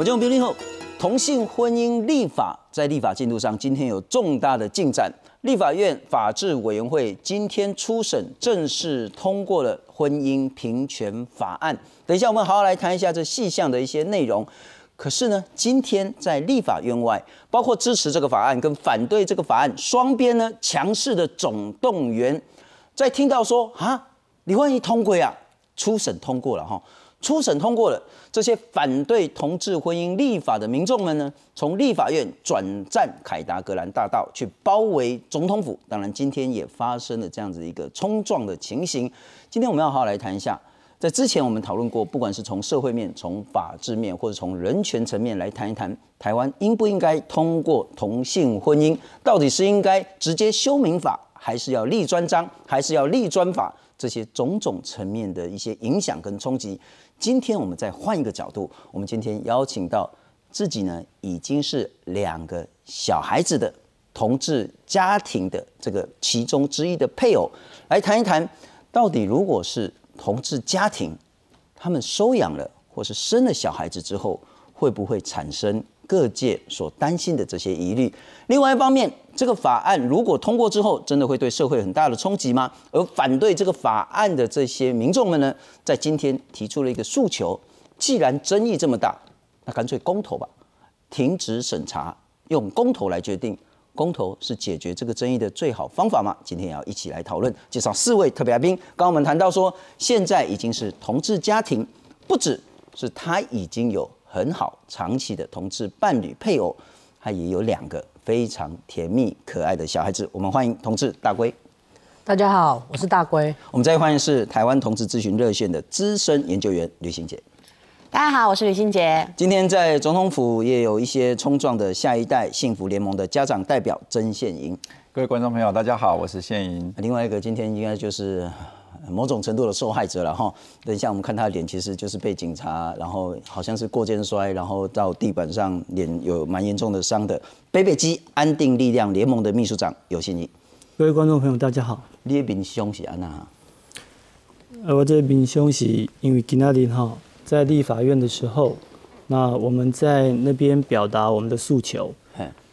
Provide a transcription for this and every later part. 火箭兵力后，同性婚姻立法在立法进度上今天有重大的进展。立法院法制委员会今天初审正式通过了婚姻平权法案。等一下我们好好来谈一下这细项的一些内容。可是呢，今天在立法院外，包括支持这个法案跟反对这个法案双边呢强势的总动员，在听到说啊，李焕仪通过啊，初审通过了哈。 初审通过了，这些反对同志婚姻立法的民众们呢，从立法院转战凯达格兰大道，去包围总统府。当然，今天也发生了这样子一个冲撞的情形。今天我们要好好来谈一下，在之前我们讨论过，不管是从社会面、从法治面，或者从人权层面来谈一谈，台湾应不应该通过同性婚姻？到底是应该直接修民法，还是要立专章，还是要立专法？ 这些种种层面的一些影响跟冲击，今天我们再换一个角度，我们今天邀请到自己呢已经是2个小孩子的同志家庭的这个其中之一的配偶，来谈一谈，到底如果是同志家庭，他们收养了或是生了小孩子之后，会不会产生各界所担心的这些疑虑？另外一方面， 这个法案如果通过之后，真的会对社会很大的冲击吗？而反对这个法案的这些民众们呢，在今天提出了一个诉求：既然争议这么大，那干脆公投吧，停止审查，用公投来决定。公投是解决这个争议的最好方法吗？今天也要一起来讨论。介绍4位特别来宾。刚刚我们谈到说，现在已经是同志家庭，不只是他已经有很好长期的同志伴侣配偶，他也有2个 非常甜蜜可爱的小孩子，我们欢迎同志大龟。大家好，我是大龟。我们再欢迎是台湾同志咨询热线的资深研究员吕欣洁。大家好，我是吕欣洁。今天在总统府也有一些冲撞的下一代幸福联盟的家长代表曾宪莹。各位观众朋友，大家好，我是宪莹。另外一个今天应该就是某种程度的受害者了哈。等一下我们看他的脸，其实就是被警察，然后好像是过肩摔，然后到地板上脸有蛮严重的伤的。 北北基安定力量联盟的秘书长尤信义，各位观众朋友，大家好。你的面相是安那？我这面相是因为今天在立法院的时候，那我们在那边表达我们的诉求。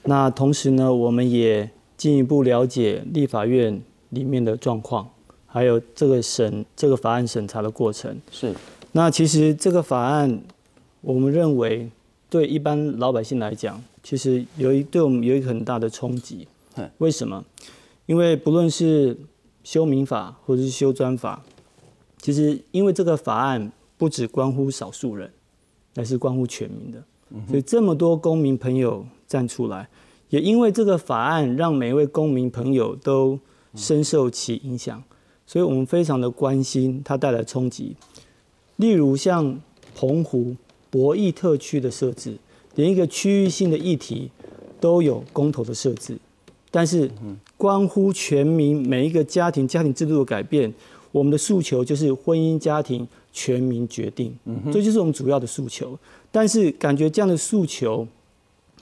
那同时呢，我们也进一步了解立法院里面的状况，还有这个法案审查的过程。是。那其实这个法案，我们认为对一般老百姓来讲， 其实对我们有一个很大的冲击，为什么？因为不论是修民法或者是修专法，其实因为这个法案不只关乎少数人，而是关乎全民的，所以这么多公民朋友站出来，也因为这个法案让每一位公民朋友都深受其影响，所以我们非常的关心它带来冲击。例如像澎湖博弈特区的设置， 连一个区域性的议题都有公投的设置，但是关乎全民每一个家庭家庭制度的改变，我们的诉求就是婚姻家庭全民决定，这就是我们主要的诉求。但是感觉这样的诉求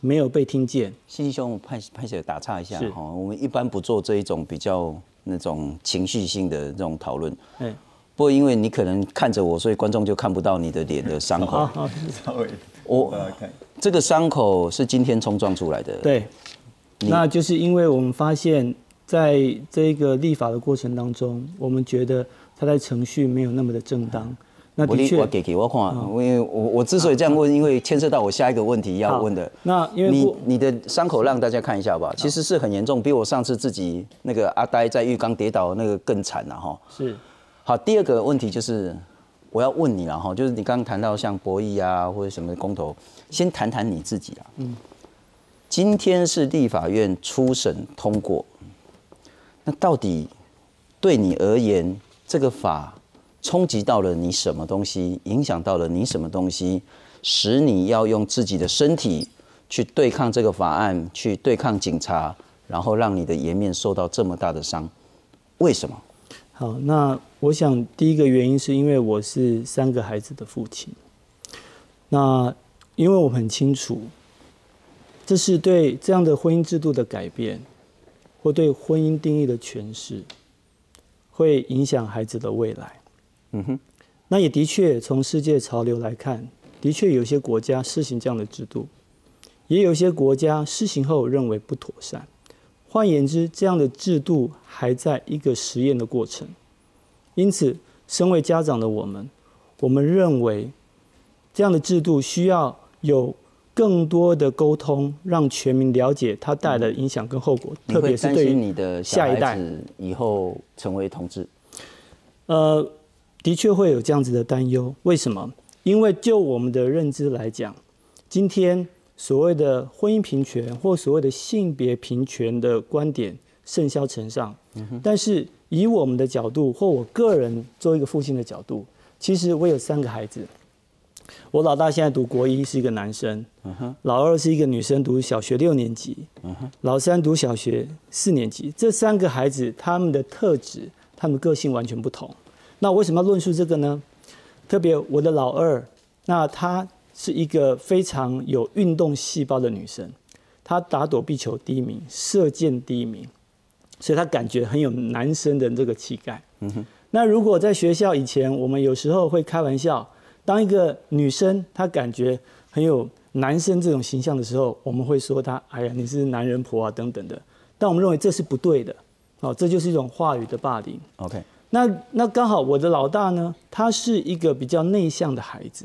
没有被听见。信兄，我拍手打岔一下哈，我们一般不做这一种比较那种情绪性的这种讨论。 不过因为你可能看着我，所以观众就看不到你的脸的伤口。我这个伤口是今天冲撞出来的。对，那就是因为我们发现，在这个立法的过程当中，我们觉得它在程序没有那么的正当。那的确，我之所以这样问，因为牵涉到我下一个问题要问的。那因为你的伤口让大家看一下吧，其实是很严重，比我上次自己那个阿呆在浴缸跌倒那个更惨了哈。是。 好，第2个问题就是我要问你了哈，就是你刚刚谈到像博弈啊或者什么公投，先谈谈你自己啦。今天是立法院初审通过，那到底对你而言，这个法冲击到了你什么东西，影响到了你什么东西，使你要用自己的身体去对抗这个法案，去对抗警察，然后让你的颜面受到这么大的伤，为什么？ 好，那我想第一个原因是因为我是3个孩子的父亲。那因为我很清楚，这是对这样的婚姻制度的改变，或对婚姻定义的诠释，会影响孩子的未来。那也的确从世界潮流来看，的确有些国家施行这样的制度，也有些国家施行后认为不妥善。换言之，这样的制度还在一个实验的过程。因此，身为家长的我们认为这样的制度需要有更多的沟通，让全民了解它带来的影响跟后果，特别是对于你的下一代以后成为同志。的确会有这样子的担忧。为什么？因为就我们的认知来讲，今天所谓的婚姻平权或所谓的性别平权的观点甚嚣尘上，但是以我们的角度或我个人作为一个父亲的角度，其实我有3个孩子。我老大现在读国一，是一个男生；老二是一个女生，读小学6年级；老三读小学4年级。这3个孩子，他们的特质、他们的个性完全不同。那为什么要论述这个呢？特别我的老二，那她是一个非常有运动细胞的女生，她打躲避球第1名，射箭第1名，所以她感觉很有男生的这个气概。那如果在学校以前，我们有时候会开玩笑。当一个女生她感觉很有男生这种形象的时候，我们会说她“哎呀，你是男人婆啊”等等的，但我们认为这是不对的，哦，这就是一种话语的霸凌。OK， 那刚好我的老大呢，他是一个比较内向的孩子，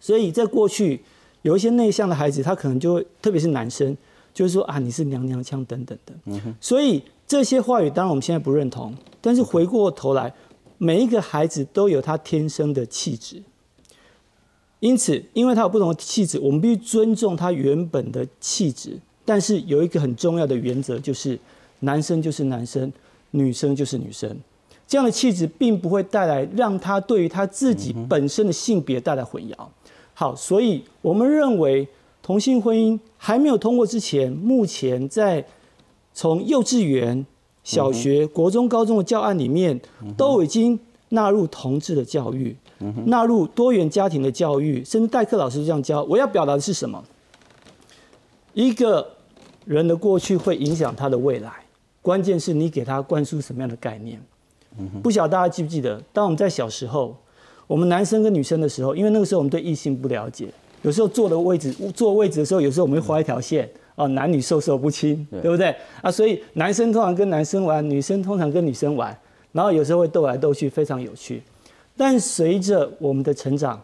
所以在过去有一些内向的孩子，他可能就会，特别是男生，就是说啊你是娘娘腔等等的。所以这些话语当然我们现在不认同，但是回过头来，每一个孩子都有他天生的气质。因此，因为他有不同的气质，我们必须尊重他原本的气质。但是有一个很重要的原则，就是男生就是男生，女生就是女生。这样的气质并不会带来让他对于他自己本身的性别带来混淆。好，所以我们认为同性婚姻还没有通过之前，目前在从幼稚园、小学、国中、高中的教案里面，都已经纳入同志的教育。纳入多元家庭的教育，甚至代课老师这样教。我要表达的是什么？一个人的过去会影响他的未来，关键是你给他灌输什么样的概念。不晓得大家记不记得，当我们在小时候，我们男生跟女生的时候，因为那个时候我们对异性不了解，有时候坐位置的时候，有时候我们会画一条线，哦，男女授受不亲，对不对？啊，所以男生通常跟男生玩，女生通常跟女生玩，然后有时候会斗来斗去，非常有趣。但随着我们的成长，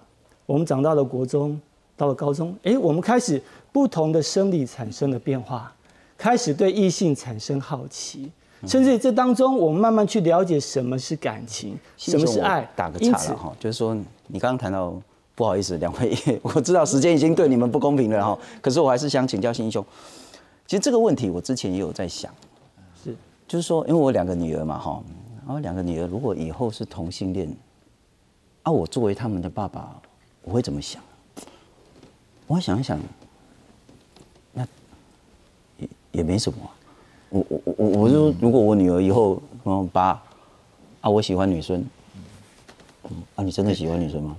我们长到了国中，到了高中，我们开始不同的生理产生了变化，开始对异性产生好奇，甚至这当中我们慢慢去了解什么是感情，什么是爱。打个岔了哈，就是说你刚刚谈到，不好意思，两位，我知道时间已经对你们不公平了哈，可是我还是想请教新兄，其实这个问题我之前也有在想，就是说因为我2个女儿嘛哈，然后2个女儿如果以后是同性恋。啊，我作为他们的爸爸，我会怎么想？我想一想，那也没什么、啊。我就如果我女儿以后，爸，啊，我喜欢女生，啊，你真的喜欢女生吗？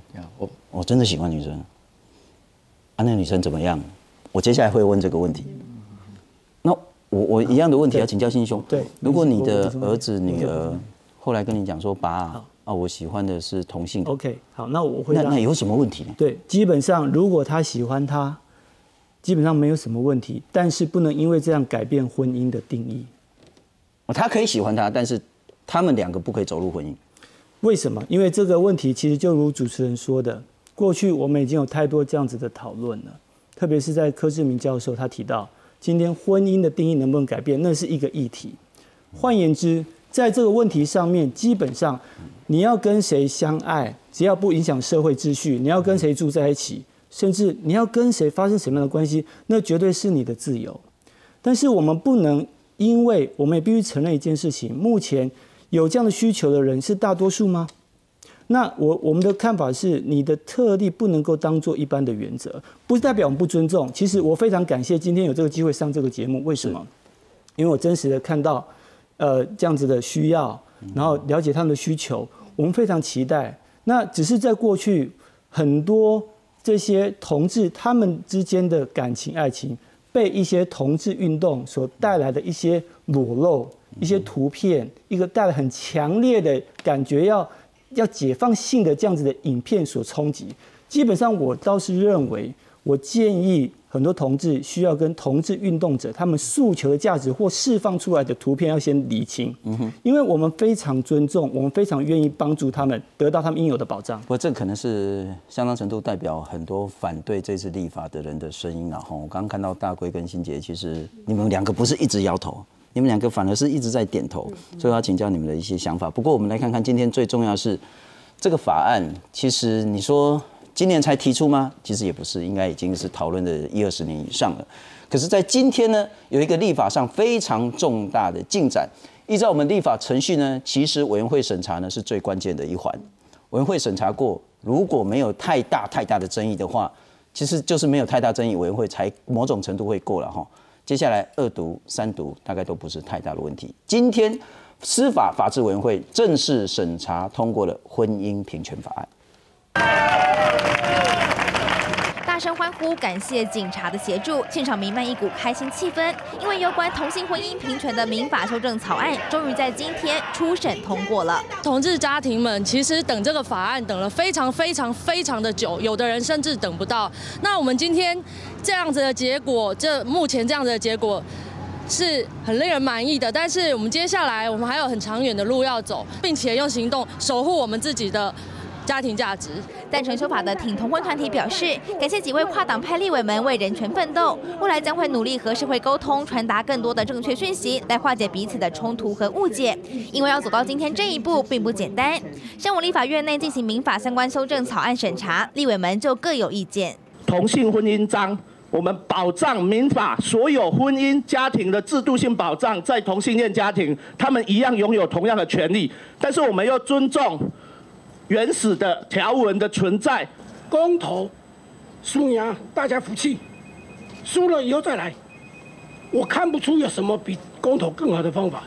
我真的喜欢女生。啊，那女生怎么样？我接下来会问这个问题。那我一样的问题要请教新兄。对，如果你的儿子女儿后来跟你讲说，爸。啊，我喜欢的是同性。OK， 好，那我会那有什么问题呢？对，基本上如果他喜欢他，基本上没有什么问题，但是不能因为这样改变婚姻的定义。他可以喜欢他，但是他们2个不可以走入婚姻。为什么？因为这个问题其实就如主持人说的，过去我们已经有太多这样子的讨论了，特别是在柯志明教授他提到，今天婚姻的定义能不能改变，那是一个议题。换言之，在这个问题上面，基本上你要跟谁相爱，只要不影响社会秩序，你要跟谁住在一起，甚至你要跟谁发生什么样的关系，那绝对是你的自由。但是我们不能，因为我们也必须承认一件事情：目前有这样的需求的人是大多数吗？那我们的看法是，你的特例不能够当做一般的原则，不代表我们不尊重。其实我非常感谢今天有这个机会上这个节目，为什么？因为我真实的看到。这样子的需要，然后了解他们的需求，我们非常期待。那只是在过去，很多这些同志他们之间的感情、爱情，被一些同志运动所带来的一些裸露、一些图片，一个带来很强烈的感觉要解放性的这样子的影片所冲击。基本上我倒是认为，我建议很多同志需要跟同志运动者他们诉求的价值或释放出来的图片要先理清，因为我们非常尊重，我们非常愿意帮助他们得到他们应有的保障。不过这可能是相当程度代表很多反对这次立法的人的声音了哈。我刚刚看到大龟跟欣洁，其实你们两个不是一直摇头。 你们两个反而是一直在点头，所以要请教你们的一些想法。不过我们来看看，今天最重要的是这个法案，其实你说今年才提出吗？其实也不是，应该已经是讨论了10、20年以上了。可是，在今天呢，有一个立法上非常重大的进展。依照我们立法程序呢，其实委员会审查呢是最关键的一环。委员会审查过，如果没有太大的争议的话，其实就是没有太大争议，委员会才某种程度会过了哈。 接下来2读、3读大概都不是太大的问题。今天司法法制委员会正式审查通过了婚姻平权法案。大声欢呼，感谢警察的协助，现场弥漫一股开心气氛。因为有关同性婚姻平权的民法修正草案，终于在今天初审通过了。同志家庭们其实等这个法案等了非常的久，有的人甚至等不到。那我们今天。 这样子的结果，目前这样子的结果是很令人满意的。但是我们接下来，我们还有很长远的路要走，并且用行动守护我们自己的家庭价值。赞成修法的挺同婚团体表示，感谢几位跨党派立委们为人权奋斗，未来将会努力和社会沟通，传达更多的正确讯息，来化解彼此的冲突和误解。因为要走到今天这一步，并不简单。上午立法院内进行民法相关修正草案审查，立委们就各有意见。同性婚姻章。 我们保障民法所有婚姻家庭的制度性保障，在同性恋家庭，他们一样拥有同样的权利，但是我们要尊重原始的条文的存在。公投输赢，大家服气，输了以后再来，我看不出有什么比公投更好的方法。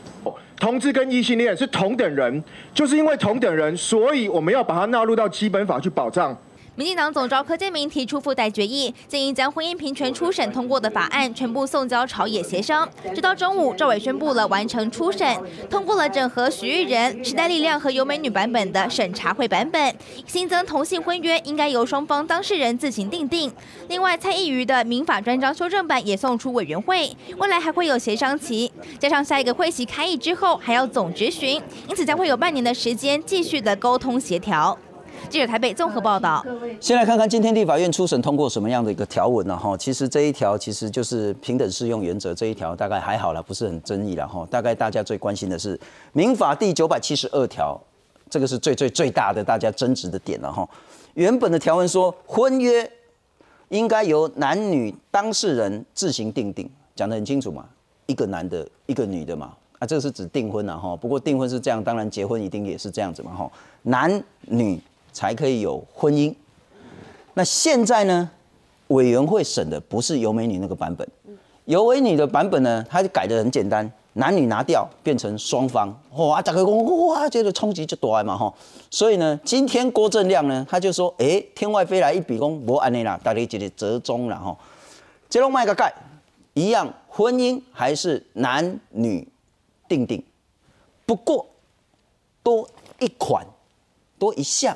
同志跟异性恋是同等人，就是因为同等人，所以我们要把它纳入到基本法去保障。 民进党总召柯建铭提出附带决议，建议将婚姻平权初审通过的法案全部送交朝野协商。直到中午，赵伟宣布了完成初审，通过了整合许玉人、时代力量和尤美女版本的审查会版本，新增同性婚约应该由双方当事人自行订定。另外，蔡依瑜的民法专章修正版也送出委员会，未来还会有协商期，加上下一个会期开议之后还要总质询，因此将会有半年的时间继续的沟通协调。 记者台北综合报道。先来看看今天立法院初审通过什么样的一个条文了哈。其实这一条其实就是平等适用原则这一条，大概还好啦，不是很争议啦哈。大概大家最关心的是民法第972条，这个是最大的大家争执的点了哈。原本的条文说，婚约应该由男女当事人自行订定，讲得很清楚嘛，一个男的，一个女的嘛。 啊，这个是指订婚啦哈，不过订婚是这样，当然结婚一定也是这样子嘛哈，男女才可以有婚姻。那现在呢，委员会审的不是尤美女那个版本，尤美女的版本呢，它改的很简单，男女拿掉变成双方，哇，大家讲哇，这个冲击就大嘛哈。所以呢，今天郭正亮呢，他就说，哎，天外飞来一笔功，无安尼啦，大家一个折中啦哈，这拢卖个改，一样，婚姻还是男女。 定，不过多一款，多一项，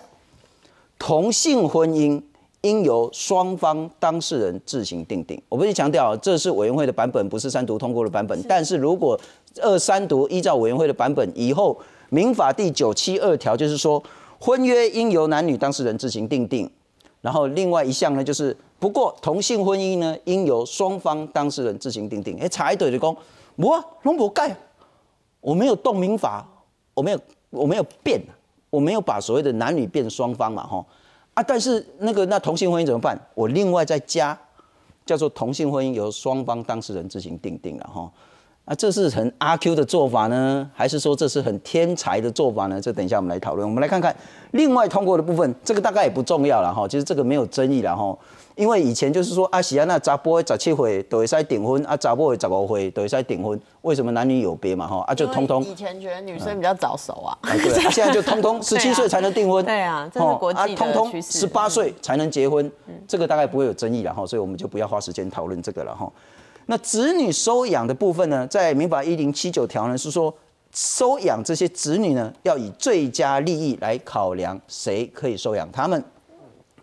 同性婚姻应由双方当事人自行订定。我必须强调，这是委员会的版本，不是3读通过的版本。但是如果2、3读依照委员会的版本，以后民法第972条就是说，婚约应由男女当事人自行订定。然后另外一项呢，就是不过同性婚姻呢，应由双方当事人自行订定。哎，查一堆的讲，我拢无改。 我没有动民法，我没有变，我没有把所谓的男女变双方嘛，吼啊！但是那同性婚姻怎么办？我另外再加叫做同性婚姻由双方当事人自行订定了，吼啊！这是很阿 Q 的做法呢，还是说这是很天才的做法呢？这等一下我们来讨论。我们来看看另外通过的部分，这个大概也不重要了，哈，其实这个没有争议了，哈。 因为以前就是说，啊，是啊，那查甫17岁就会使订婚，啊，查某15岁就会使订婚，为什么男女有别嘛？哈，啊，就通通以前觉得女生比较早熟啊，啊对啊，现在就通通17岁才能订婚，对啊，这是国际的趋势，啊，通通18岁才能结婚，这个大概不会有争议了哈，所以我们就不要花时间讨论这个了哈。那子女收养的部分呢，在民法1079条呢是说，收养这些子女呢，要以最佳利益来考量谁可以收养他们。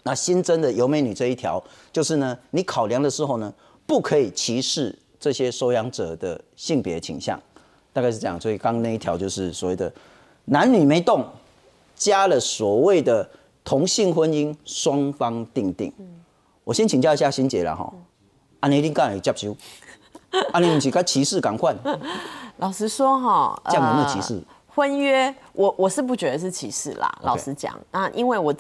那新增的游美女这一条，就是呢，你考量的时候呢，不可以歧视这些收养者的性别倾向，大概是这样。所以刚刚那一条就是所谓的男女没动，加了所谓的同性婚姻双方订定。我先请教一下欣姐啦哈，安尼你敢会接受？安尼不是跟歧视同款？老实说哈，这样有没有歧视？婚约，我是不觉得是歧视啦。老实讲，那因为我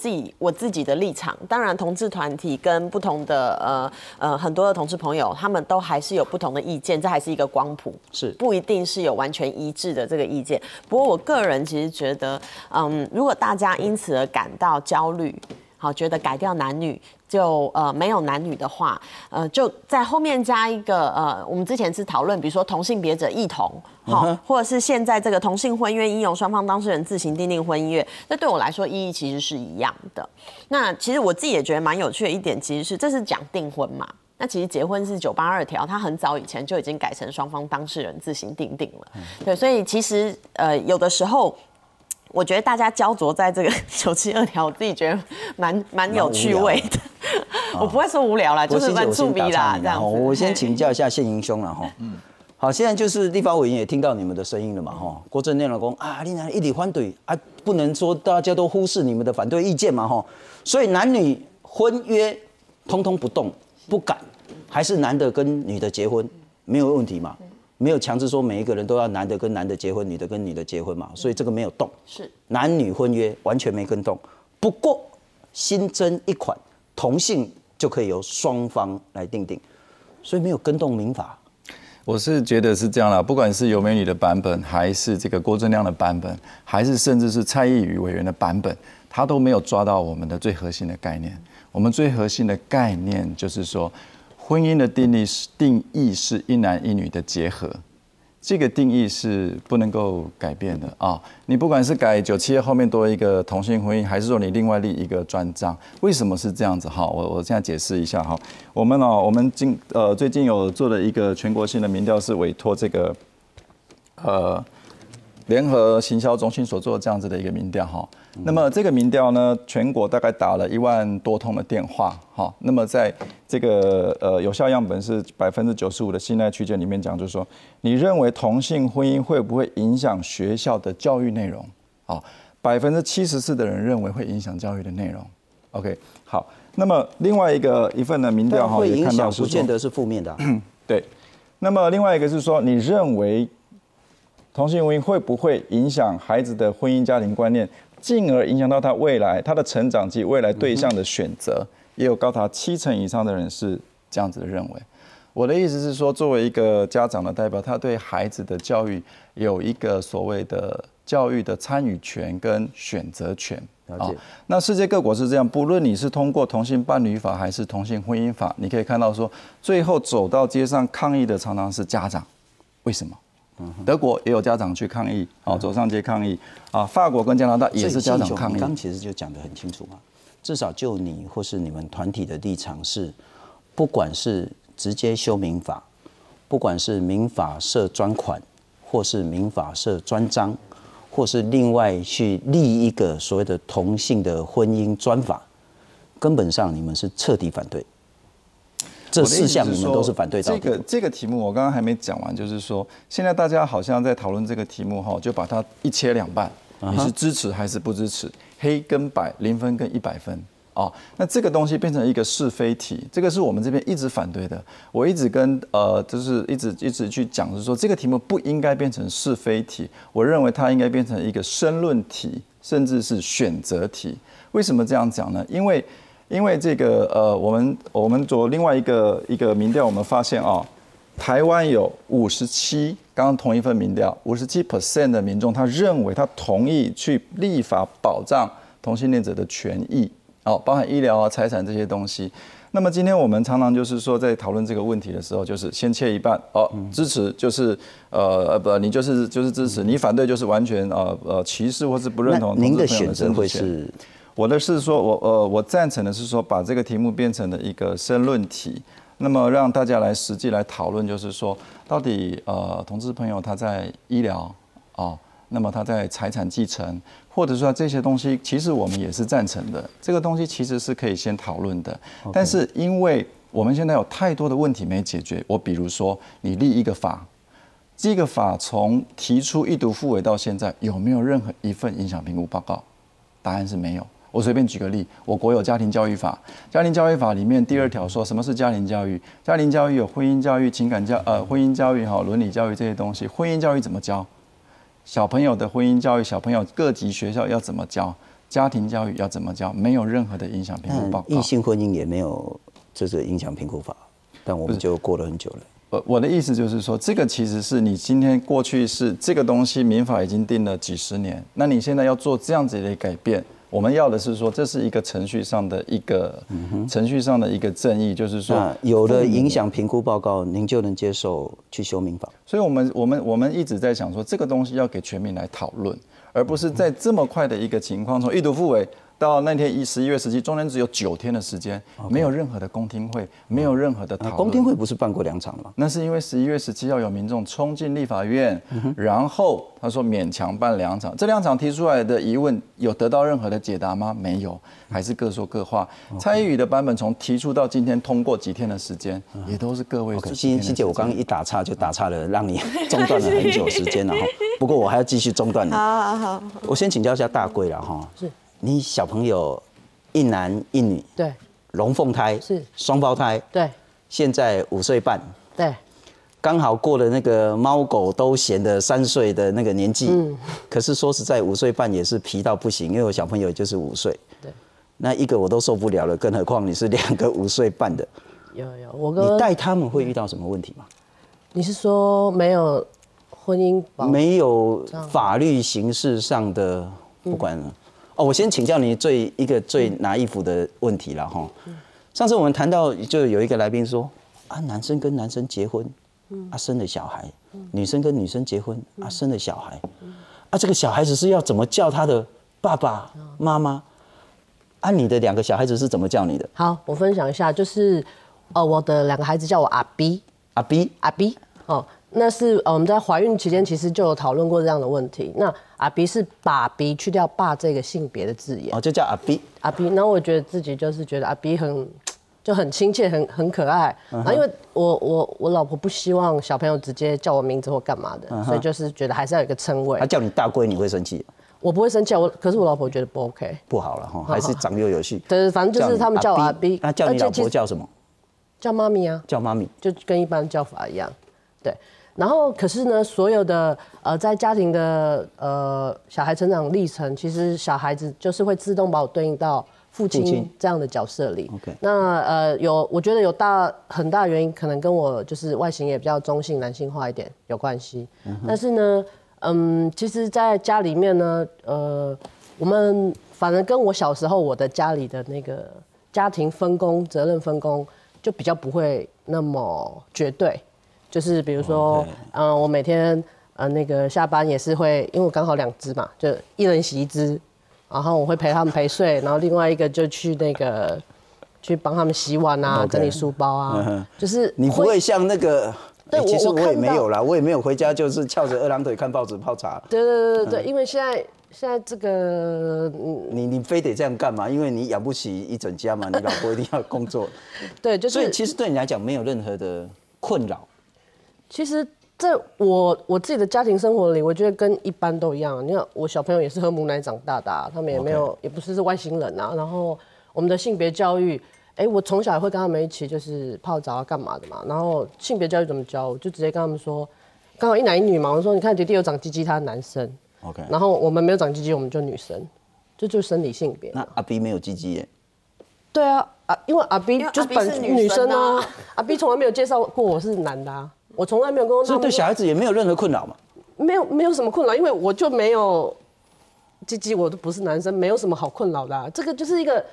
自己的立场，当然同志团体跟不同的很多的同志朋友，他们都还是有不同的意见，这还是一个光谱，是不一定是有完全一致的这个意见。不过我个人其实觉得，如果大家因此而感到焦虑，好，觉得改掉男女。就没有男女的话，就在后面加一个我们之前是讨论，比如说同性别者异同，好，或者是现在这个同性婚约应由双方当事人自行订定婚约，这对我来说意义其实是一样的。那其实我自己也觉得蛮有趣的一点，其实是这是讲订婚嘛。那其实结婚是982条，它很早以前就已经改成双方当事人自行订定了。对，所以其实有的时候。我觉得大家焦灼在这个972条，我自己觉得蛮有趣味的。我不会说无聊啦，就是蛮触鼻啦这样子。我先请教一下宪英兄啦哈。好，现在就是立法委员也听到你们的声音了嘛哈。郭正亮老公啊，你一直反对啊，不能说大家都忽视你们的反对意见嘛哈。所以男女婚约通通不动不改，还是男的跟女的结婚没有问题嘛？没有强制说每一个人都要男的跟男的结婚，女的跟女的结婚嘛，所以这个没有动，是男女婚约完全没跟动。不过新增一款，同性就可以由双方来订定，所以没有跟动民法。我是觉得是这样啦，不管是游美女的版本，还是这个郭正亮的版本，还是甚至是蔡益宇委员的版本，他都没有抓到我们的最核心的概念。我们最核心的概念就是说。婚姻的定义是一男一女的结合，这个定义是不能够改变的啊！你不管是改97后面多一个同性婚姻，还是说你另外立一个专章，为什么是这样子？哈，我现在解释一下哈。我们最近有做了一个全国性的民调，是委托这个联合行销中心所做这样子的一个民调哈。那么这个民调呢，全国大概打了1万多通的电话哈。那么在这个有效样本是95%的信赖区间里面讲，就是说你认为同性婚姻会不会影响学校的教育内容？好，74%的人认为会影响教育的内容。OK， 好。那么另外一份的民调哈，也看到不见得是负面的、啊。对。那么另外一个是说，你认为同性婚姻会不会影响孩子的婚姻家庭观念，进而影响到他未来他的成长及未来对象的选择？也有高达70%以上的人是这样子的认为。我的意思是说，作为一个家长的代表，他对孩子的教育有一个所谓的教育的参与权跟选择权。了解。那世界各国是这样，不论你是通过同性伴侣法还是同性婚姻法，你可以看到说，最后走到街上抗议的常常是家长。为什么？德国也有家长去抗议，走上街抗议啊。法国跟加拿大也是家长抗议。刚其实就讲得很清楚嘛。至少就你或是你们团体的立场是，不管是直接修民法，不管是民法设专款，或是民法设专章，或是另外去立一个所谓的同性的婚姻专法，根本上你们是彻底反对。这4项你们都是反对到底。这个题目我刚刚还没讲完，就是说现在大家好像在讨论这个题目哈，就把它一切两半。你是支持还是不支持？黑跟白，0分跟100分啊、哦！那这个东西变成一个是非题，这个是我们这边一直反对的。我一直跟就是一直去讲，是说这个题目不应该变成是非题，我认为它应该变成一个申论题，甚至是选择题。为什么这样讲呢？因为这个我们做另外一个民调，我们发现啊、哦，台湾有57%。刚刚同一份民调，57% 的民众他认为他同意去立法保障同性恋者的权益，哦，包含医疗啊、财产这些东西。那么今天我们常常就是说，在讨论这个问题的时候，就是先切一半，哦，支持就是你就是支持，你反对就是完全歧视或是不认同。您的选择会是？我的是说我赞成的是说，把这个题目变成了一个申论题。那么让大家来实际来讨论，就是说，到底同志朋友他在医疗啊、那么它在财产继承，或者说这些东西，其实我们也是赞成的。这个东西其实是可以先讨论的， Okay. 但是因为我们现在有太多的问题没解决。我比如说，你立一个法，这个法从提出一读复委到现在，有没有任何一份影响评估报告？答案是没有。 我随便举个例，我国有《家庭教育法》，《家庭教育法》里面第2条说什么是家庭教育？家庭教育有婚姻教育、情感教婚姻教育哈、伦理教育这些东西。婚姻教育怎么教？小朋友的婚姻教育，小朋友各级学校要怎么教？家庭教育要怎么教？没有任何的影响评估报告。异性婚姻也没有这个影响评估法，但我们就过了很久了。 我的意思就是说，这个其实是你今天过去是这个东西，民法已经定了几十年，那你现在要做这样子的改变。 我们要的是说，这是一个程序上的一个正义，就是说，有了影响评估报告，您就能接受去修民法。所以，我们一直在想说，这个东西要给全民来讨论，而不是在这么快的一个情况，从一读复委到那天11月17，中间只有9天的时间，没有任何的公听会，没有任何的讨论。公听会不是办过2场吗？那是因为11月17号有民众冲进立法院，然后。 他说勉强办2场，这2场提出来的疑问有得到任何的解答吗？没有，还是各说各话。蔡依宇的版本从提出到今天通过几天的时间，也都是各位。欣姐，我刚刚一打岔就打岔了，让你中断了很久时间了哈。不过我还要继续中断你。好好好，我先请教一下大贵了哈。是，你小朋友一男一女，对，龙凤胎是双胞胎，对，现在5岁半，对。 刚好过了那个猫狗都嫌的3岁的那个年纪，可是说实在，5岁半也是皮到不行，因为我小朋友就是5岁，对，那一个我都受不了了，更何况你是2个5岁半的，有，我跟你带他们会遇到什么问题吗？你是说没有婚姻保，没有法律形式上的不管了？哦，我先请教你一个最naive的问题了哈。上次我们谈到就有一个来宾说啊，男生跟男生结婚。 啊，生了小孩，女生跟女生结婚，啊，生了小孩，啊，这个小孩子是要怎么叫他的爸爸妈妈？啊，你的2个小孩子是怎么叫你的？好，我分享一下，就是我的2个孩子叫我阿 B， 阿 B， 哦，那是我们在怀孕期间其实就有讨论过这样的问题。那阿 B 是把 B 去掉爸这个性别的字眼，哦，就叫阿 B， 阿 B。然后我觉得自己就是觉得阿 B 很亲切，很可爱。因为我老婆不希望小朋友直接叫我名字或干嘛的，所以就是觉得还是要有一个称谓。他叫你大龟，你会生气？我不会生气，可是我老婆觉得不 OK， 不好了哈，还是长幼有序。对，反正就是他们叫我阿 B， 那叫你老婆叫什么？叫妈咪啊，叫妈咪，就跟一般叫法一样。对，然后可是呢，所有的在家庭的小孩成长历程，其实小孩子就是会自动把我对应到。 父亲这样的角色里， Okay. 那我觉得有很大原因，可能跟我就是外形也比较中性、男性化一点有关系。但是呢，其实，在家里面呢，我们反正跟我小时候我的家里的那个家庭分工、责任分工，就比较不会那么绝对。就是比如说，我每天那个下班也是会，因为我刚好2只嘛，就一人洗1只。 然后我会陪他们陪睡，然后另外一个就去去帮他们洗碗啊， 整理书包啊，就是你不会像那个，对，其实我也没有啦，我也没有回家就是翘着2郎腿看报纸泡茶。对，因为现在这个你非得这样干嘛？因为你养不起一整家嘛，你老婆一定要工作。对，就是所以其实对你来讲没有任何的困扰。其实。 在我自己的家庭生活里，我觉得跟一般都一样。你看，我小朋友也是喝母奶长大的、啊，他们也没有， Okay. 也不是外星人啊。然后我们的性别教育，我从小也会跟他们一起就是泡澡啊，干嘛的嘛。然后性别教育怎么教，我就直接跟他们说，刚好一男一女嘛。我说，你看弟弟有长鸡鸡，他是男生。Okay. 然后我们没有长鸡鸡，我们就女生，这就是生理性别。那阿 B 没有鸡鸡耶？对啊，因为阿 B 就是本女生啊，阿 B 从来没有介绍过我是男的啊。 我从来没有跟我，所以对小孩子也没有任何困扰嘛？没有什么困扰，因为我就没有鸡鸡，我都不是男生，没有什么好困扰的、啊。这个就是一个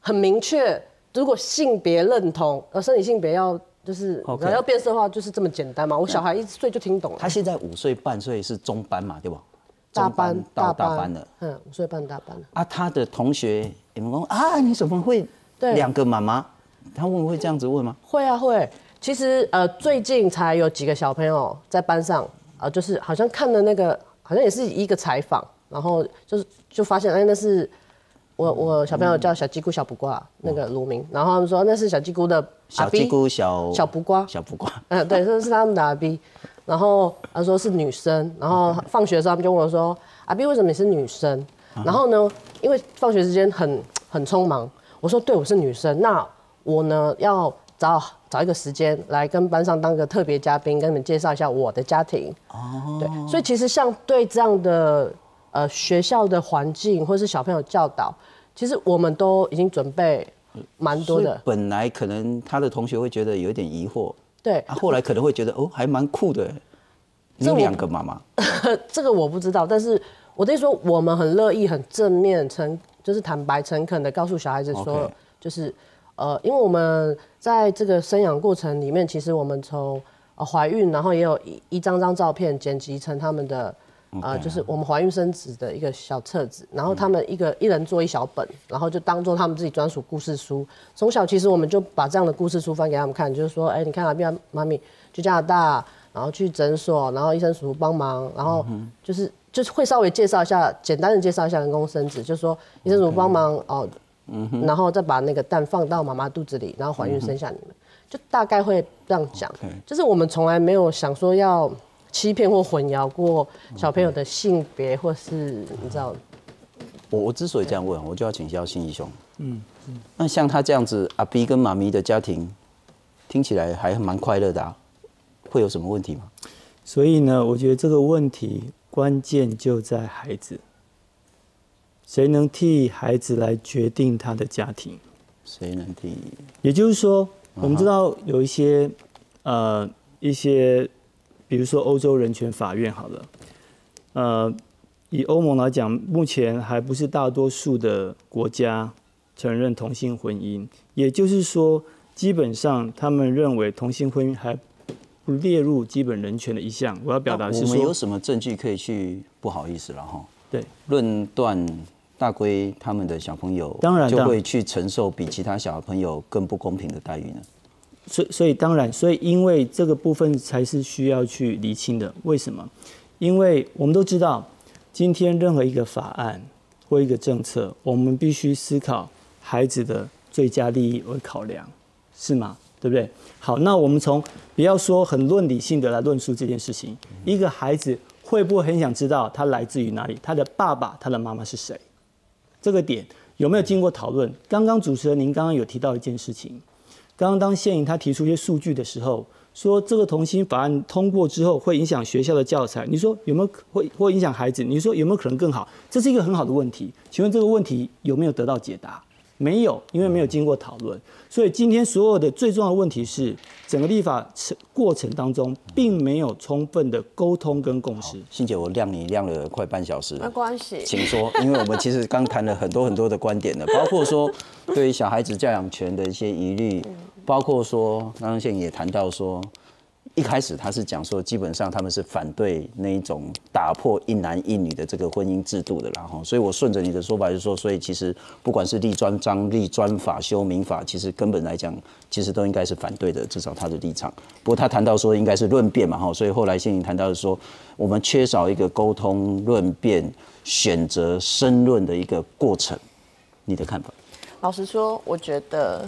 很明确，如果性别认同，生理性别要就是要变色的话，就是这么简单嘛。我小孩1岁就听懂了。他现在5岁半，所以是中班嘛，对吧？大班了，5岁半大班了。啊，他的同学你们说啊，你怎么会2个妈妈？他问会这样子问吗？会啊，会。 其实最近才有几个小朋友在班上就是好像看了那个好像也是一个采访，然后就发现哎那是我小朋友叫小鸡姑小卜瓜那个卢明，然后他们说那是小鸡姑的阿 B， 小鸡姑小卜瓜小卜瓜，嗯对，这是他们的阿 B， 然后他说是女生，然后放学的时候他们就问我说阿 B 为什么你是女生？然后呢因为放学时间很匆忙，我说对我是女生，那我呢要找一个时间来跟班上当个特别嘉宾，跟你们介绍一下我的家庭。哦，对，所以其实像对这样的学校的环境或是小朋友教导，其实我们都已经准备蛮多的。本来可能他的同学会觉得有点疑惑，对，啊、后来可能会觉得哦还蛮酷的。你有两个妈妈，这个我不知道，但是我得说我们很乐意、很正面、就是坦白诚恳的告诉小孩子说， okay. 就是。因为我们在这个生养过程里面，其实我们从怀孕，然后也有一张张照片剪辑成他们的 okay, 就是我们怀孕生子的一个小册子，然后他们一人做一小本，然后就当做他们自己专属故事书。从小其实我们就把这样的故事书翻给他们看，就是说，哎、欸，你看啊，比如妈咪去加拿大，然后去诊所，然后医生叔叔帮忙，然后就是会稍微介绍一下，简单的介绍一下人工生子，就是说医生叔叔帮忙哦。然后再把那个蛋放到妈妈肚子里，然后怀孕生下你们，就大概会这样讲。就是我们从来没有想说要欺骗或混淆过小朋友的性别，或是你知道。我之所以这样问，我就要请教信义兄。那像他这样子，阿 B 跟妈咪的家庭，听起来还蛮快乐的啊，会有什么问题吗？所以呢，我觉得这个问题关键就在孩子。谁能替孩子来决定他的家庭？谁能替？也就是说，我们知道有一些，比如说欧洲人权法院好了，以欧盟来讲，目前还不是大多数的国家承认同性婚姻。也就是说，基本上他们认为同性婚姻还不列入基本人权的一项。我要表达的是说，我们有什么证据可以去不好意思了哈？对，论断。大龟他们的小朋友当然就会去承受比其他小朋友更不公平的待遇呢。所以当然，所以因为这个部分才是需要去厘清的。为什么？因为我们都知道，今天任何一个法案或一个政策，我们必须思考孩子的最佳利益为考量，是吗？对不对？好，那我们从不要说很论理性的来论述这件事情。一个孩子会不会很想知道他来自于哪里？他的爸爸、他的妈妈是谁？这个点有没有经过讨论？刚刚主持人您刚刚有提到一件事情，刚刚当宪颖他提出一些数据的时候，说这个同性法案通过之后会影响学校的教材，你说有没有会影响孩子？你说有没有可能更好？这是一个很好的问题，请问这个问题有没有得到解答？没有，因为没有经过讨论。所以今天所有的最重要的问题是，整个立法过程当中并没有充分的沟通跟共识。信姐，我晾你晾了快半小时，没关系，请说，因为我们其实刚谈了很多很多的观点了，包括说对于小孩子教养权的一些疑虑，包括说刚刚宪也谈到说，一开始他是讲说，基本上他们是反对那一种打破一男一女的这个婚姻制度的啦，所以我顺着你的说法就是说，所以其实不管是立专章、立专法、修民法，其实根本来讲，其实都应该是反对的，至少他的立场。不过他谈到说应该是论辩嘛，所以后来宪颖谈到说，我们缺少一个沟通、论辩、选择、申论的一个过程。你的看法？老实说，我觉得。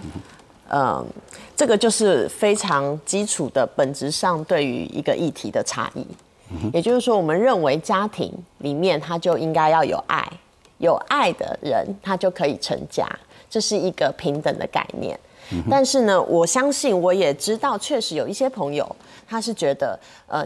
这个就是非常基础的本质上对于一个议题的差异。也就是说，我们认为家庭里面它就应该要有爱，有爱的人他就可以成家，这是一个平等的概念。但是呢，我相信我也知道，确实有一些朋友他是觉得，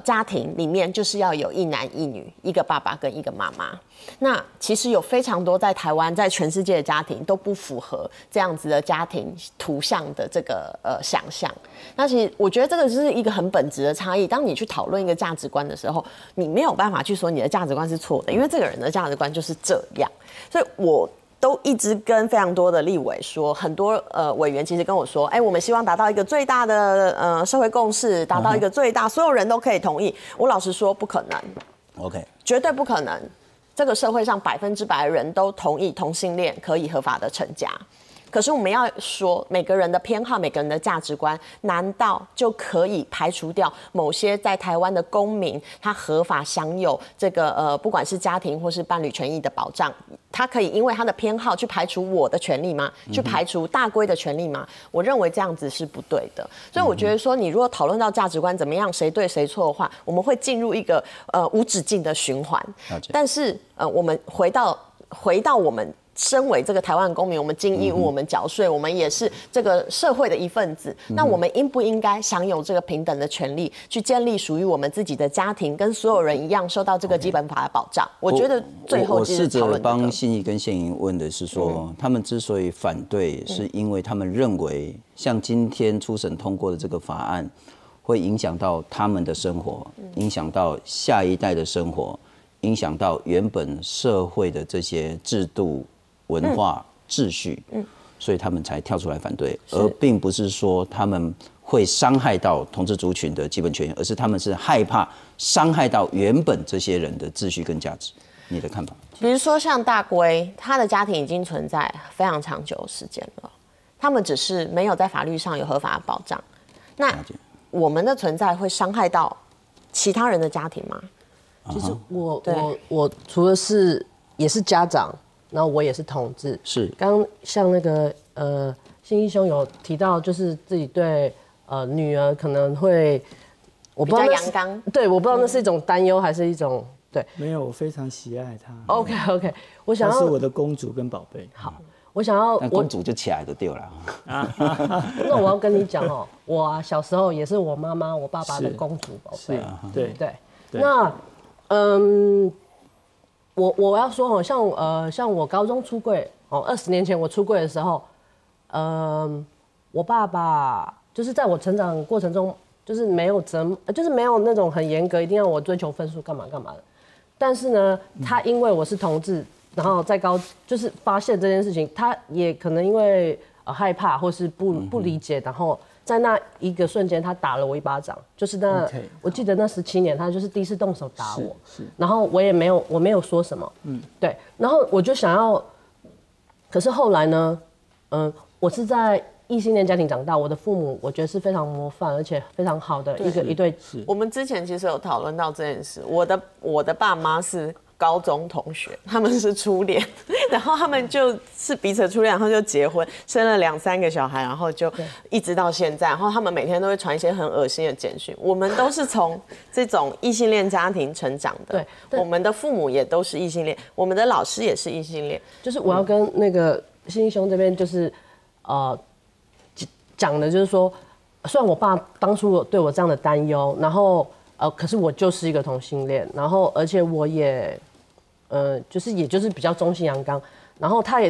家庭里面就是要有一男一女，一个爸爸跟一个妈妈。那其实有非常多在台湾，在全世界的家庭都不符合这样子的家庭图像的这个想象。那其实我觉得这个就是一个很本质的差异。当你去讨论一个价值观的时候，你没有办法去说你的价值观是错的，因为这个人的价值观就是这样。所以我都一直跟非常多的立委说，很多委员其实跟我说，哎，我们希望达到一个最大的社会共识，达到一个最大所有人都可以同意。我老实说，不可能 ，OK， 绝对不可能。这个社会上100%的人都同意同性恋可以合法的成家，可是我们要说每个人的偏好、每个人的价值观，难道就可以排除掉某些在台湾的公民，他合法享有这个不管是家庭或是伴侣权益的保障，他可以因为他的偏好去排除我的权利吗？去排除大规的权利吗？我认为这样子是不对的。所以我觉得说，你如果讨论到价值观怎么样，谁对谁错的话，我们会进入一个无止境的循环。但是我们回到我们身为这个台湾公民，我们尽义务，我们缴税，我们也是这个社会的一份子。那我们应不应该享有这个平等的权利，去建立属于我们自己的家庭，跟所有人一样受到这个基本法的保障？我觉得最后其实讨论这个。我试着帮信义跟宪莹问的是说，他们之所以反对，是因为他们认为，像今天初审通过的这个法案，会影响到他们的生活，影响到下一代的生活，影响到原本社会的这些制度、文化秩序，所以他们才跳出来反对，而并不是说他们会伤害到同志族群的基本权益，而是他们是害怕伤害到原本这些人的秩序跟价值。你的看法？比如说像大龟，他的家庭已经存在非常长久的时间了，他们只是没有在法律上有合法的保障。那我们的存在会伤害到其他人的家庭吗？就是我除了是也是家长。然后我也是同志，是刚像那个信义兄有提到，就是自己对女儿可能会，我不知道阳刚，对，我不知道那是一种担忧还是一种对。没有，我非常喜爱她。OK， 我想要她是我的公主跟宝贝。好，我想要那公主就起来就对了。那我要跟你讲哦，我啊小时候也是我妈妈我爸爸的公主宝贝，对。那我要说哦，像我高中出柜哦，20年前我出柜的时候，我爸爸就是在我成长过程中，就是没有就是没有那种很严格一定要我追求分数干嘛干嘛的。但是呢，他因为我是同志，然后在就是发现这件事情，他也可能因为害怕或是不理解，然后在那一个瞬间，他打了我一巴掌，就是那我记得那17年，他就是第一次动手打我，然后我也没有说什么，对，然后我就想要，可是后来呢，我是在异性恋家庭长大，我的父母我觉得是非常模范而且非常好的一对。我们之前其实有讨论到这件事，我的爸妈是高中同学，他们是初恋，然后他们就是彼此初恋，然后就结婚，生了2、3个小孩，然后就一直到现在。然后他们每天都会传一些很恶心的简讯。我们都是从这种异性恋家庭成长的，我们的父母也都是异性恋，我们的老师也是异性恋。就是我要跟那个信义兄这边就是讲的就是说，虽然我爸当初对我这样的担忧，然后可是我就是一个同性恋，然后而且我也，也就是比较中性阳刚，然后他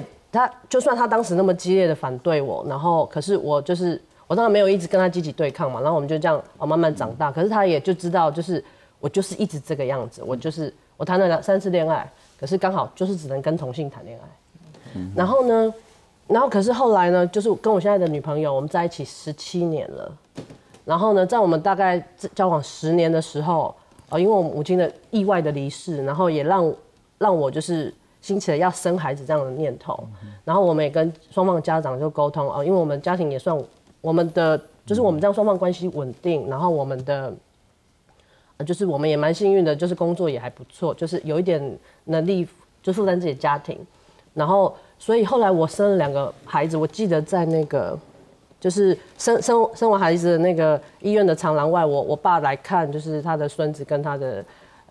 就算他当时那么激烈的反对我，然后可是我就是我当然没有一直跟他积极对抗嘛，然后我们就这样慢慢长大，可是他也就知道就是我就是一直这个样子，我谈了3次恋爱，可是刚好就是只能跟同性谈恋爱，然后呢，可是后来呢，就是跟我现在的女朋友我们在一起17年了。然后呢，在我们大概交往10年的时候，因为我母亲的意外的离世，然后也让我就是兴起了要生孩子这样的念头。然后我们也跟双方家长就沟通，因为我们家庭也算我们的就是我们这样双方关系稳定，然后我们的就是我们也蛮幸运的，就是工作也还不错，就是有一点能力就负担自己的家庭。然后所以后来我生了2个孩子，我记得在那个。就是生完孩子的那个医院的长廊外，我爸来看，就是他的孙子跟他的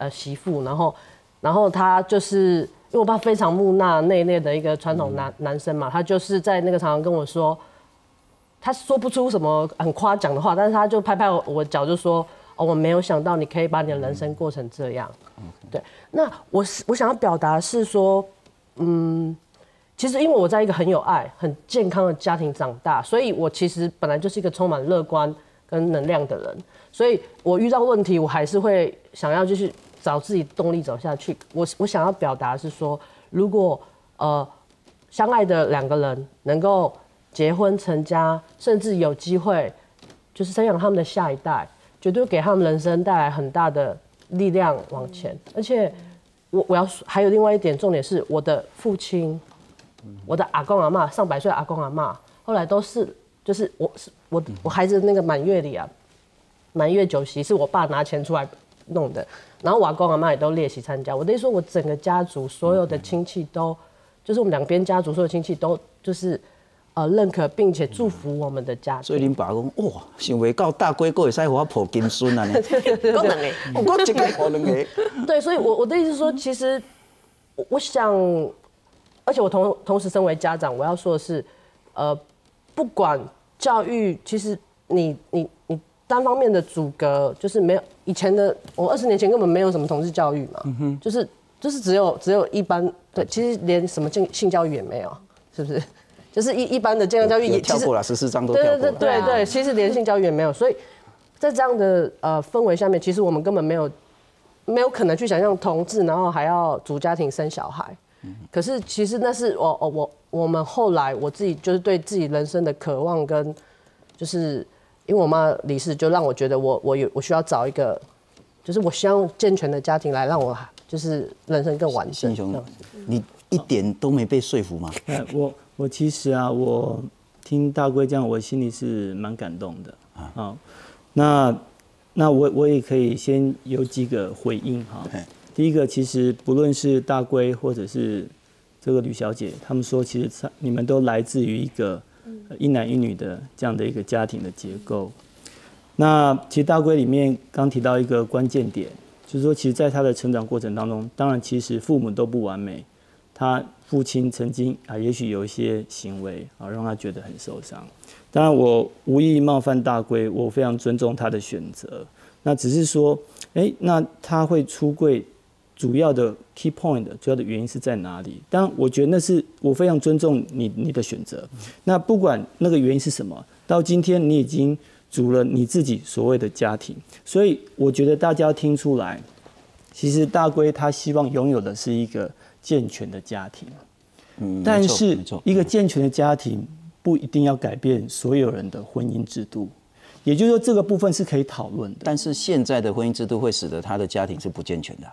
媳妇，然后他就是因为我爸非常木讷内敛的一个传统男生嘛，他就是在那个长廊跟我说，他说不出什么很夸奖的话，但是他就拍拍我的脚就说，哦，我没有想到你可以把你的人生过成这样，对。那我想要表达是说，其实，因为我在一个很有爱、很健康的家庭长大，所以我其实本来就是一个充满乐观跟能量的人。所以我遇到问题，我还是会想要就是找自己动力走下去。我想要表达是说，如果相爱的2个人能够结婚成家，甚至有机会就是生养他们的下一代，绝对给他们人生带来很大的力量往前。而且我要还有另外一点重点是，我的父亲。我的阿公阿嬤，上百岁的阿公阿嬤，后来都是就是我孩子的那个满月礼啊，满月酒席是我爸拿钱出来弄的，然后我阿公阿嬤也都列席参加。我的意思说，我整个家族所有的亲戚都，就是我们两边家族所有亲戚都就是。认可并且祝福我们的家庭。所以恁爸讲，哇，想袂到大龟哥会使互我抱金孙啊！够两个，我一个抱两个。对，所以我的意思是说，其实我想，而且我同时身为家长，我要说的是，不管教育，其实你单方面的阻隔，就是没有以前的我20年前根本没有什么同志教育嘛，嗯、就是只有一般对，其实连什么性教育也没有，是不是？就是一般的健康教育也跳过了，14章都跳过了。对，其实连性教育也没有，所以在这样的氛围下面，其实我们根本没有可能去想象同志，然后还要组家庭生小孩。可是其实那是我们后来我自己就是对自己人生的渴望跟，就是因为我妈离世，就让我觉得我需要找一个，就是我希望健全的家庭来让我就是人生更完整。信雄，你一点都没被说服吗？我其实啊，我听大龟这样，我心里是蛮感动的啊。好，那我也可以先有几个回应哈。第一个，其实不论是大龟或者是这个吕小姐，他们说其实你们都来自于一个一男一女的这样的一个家庭的结构。那其实大龟里面刚提到一个关键点，就是说，其实在他的成长过程当中，当然其实父母都不完美，他。父亲曾经啊，也许有一些行为啊，让他觉得很受伤。当然，我无意冒犯大龟，我非常尊重他的选择。那只是说，那他会出柜，主要的 key point， 主要的原因是在哪里？当然，我觉得那是我非常尊重你的选择。那不管那个原因是什么，到今天你已经组了你自己所谓的家庭，所以我觉得大家要听出来，其实大龟他希望拥有的是一个。健全的家庭，但是一个健全的家庭不一定要改变所有人的婚姻制度，也就是说这个部分是可以讨论的。但是现在的婚姻制度会使得他的家庭是不健全的，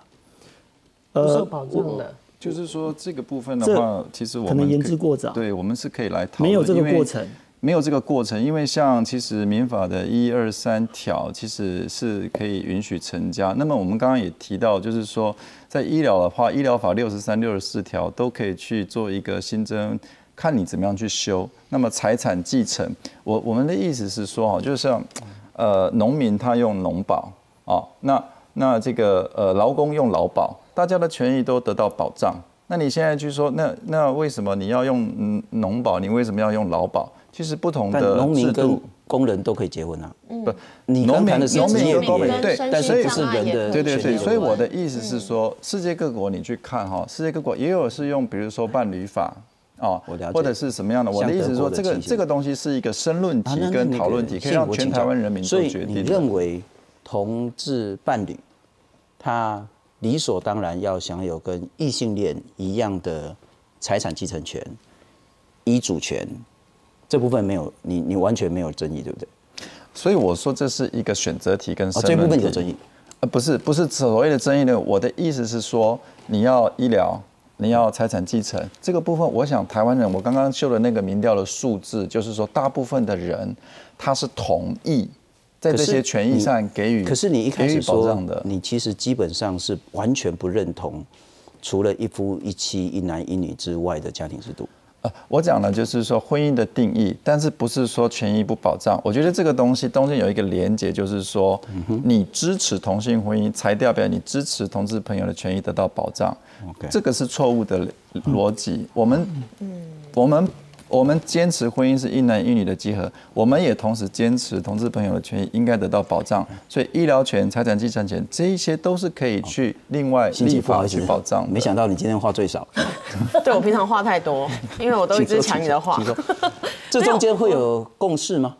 不受保障的。就是说这个部分的话，其实我们可能言之过早，对我们是可以来讨论，没有这个过程。没有这个过程，因为像其实民法的123条其实是可以允许成家。那么我们刚刚也提到，就是说在医疗的话，医疗法63、64条都可以去做一个新增，看你怎么样去修。那么财产继承，我们的意思是说，就是像农民他用农保啊、哦，那这个劳工用劳保，大家的权益都得到保障。那你现在去说，那为什么你要用农保？你为什么要用劳保？其实不同的制度，但农民跟工人都可以结婚啊。不，你刚谈的是职业别人，对，但是是人的对。所以我的意思是说，世界各国你去看哈，世界各国也有是用，比如说伴侣法啊，或者是什么样的。我的意思是说，这个东西是一个申论题跟讨论题，可以让全台湾人民做决定。所以你认为同志伴侣他理所当然要享有跟异性恋一样的财产继承权、遗嘱权？这部分没有，你完全没有争议，对不对？所以我说这是一个选择题跟申论题。这部分有争议？不是所谓的争议呢。我的意思是说，你要医疗，你要财产继承这个部分，我想台湾人，我刚刚秀的那个民调的数字，就是说大部分的人他是同意在这些权益上给予。可是你一开始说，你其实基本上是完全不认同，除了一夫一妻、一男一女之外的家庭制度。我讲的就是说婚姻的定义，但是不是说权益不保障？我觉得这个东西中间有一个连结，就是说你支持同性婚姻，才代表你支持同志朋友的权益得到保障。这个是错误的逻辑。我们坚持婚姻是一男一女的结合，我们也同时坚持同志朋友的权益应该得到保障，所以医疗权、财产继承权这一些都是可以去另外立法去保障。没想到你今天话最少，对我平常话太多，因为我都一直抢你的话。这中间会有共识吗？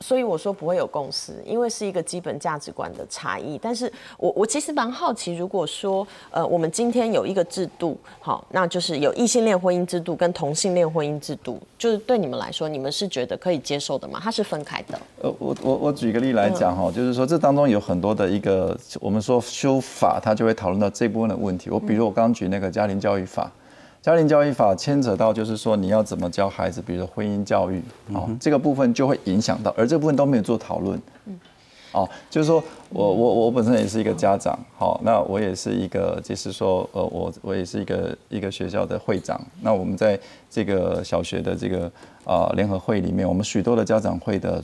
所以我说不会有共识，因为是一个基本价值观的差异。但是我其实蛮好奇，如果说我们今天有一个制度，好，那就是有异性恋婚姻制度跟同性恋婚姻制度，就是对你们来说，你们是觉得可以接受的吗？它是分开的。我举个例来讲哈，就是说这当中有很多的一个我们说修法，它就会讨论到这部分的问题。我比如我刚举那个家庭教育法。家庭教育法牵扯到就是说你要怎么教孩子，比如说婚姻教育，哦，这个部分就会影响到，而这部分都没有做讨论。哦，就是说我本身也是一个家长，好，那我也是一个，就是说我也是一个学校的会长。那我们在这个小学的这个联合会里面，我们许多的家长会的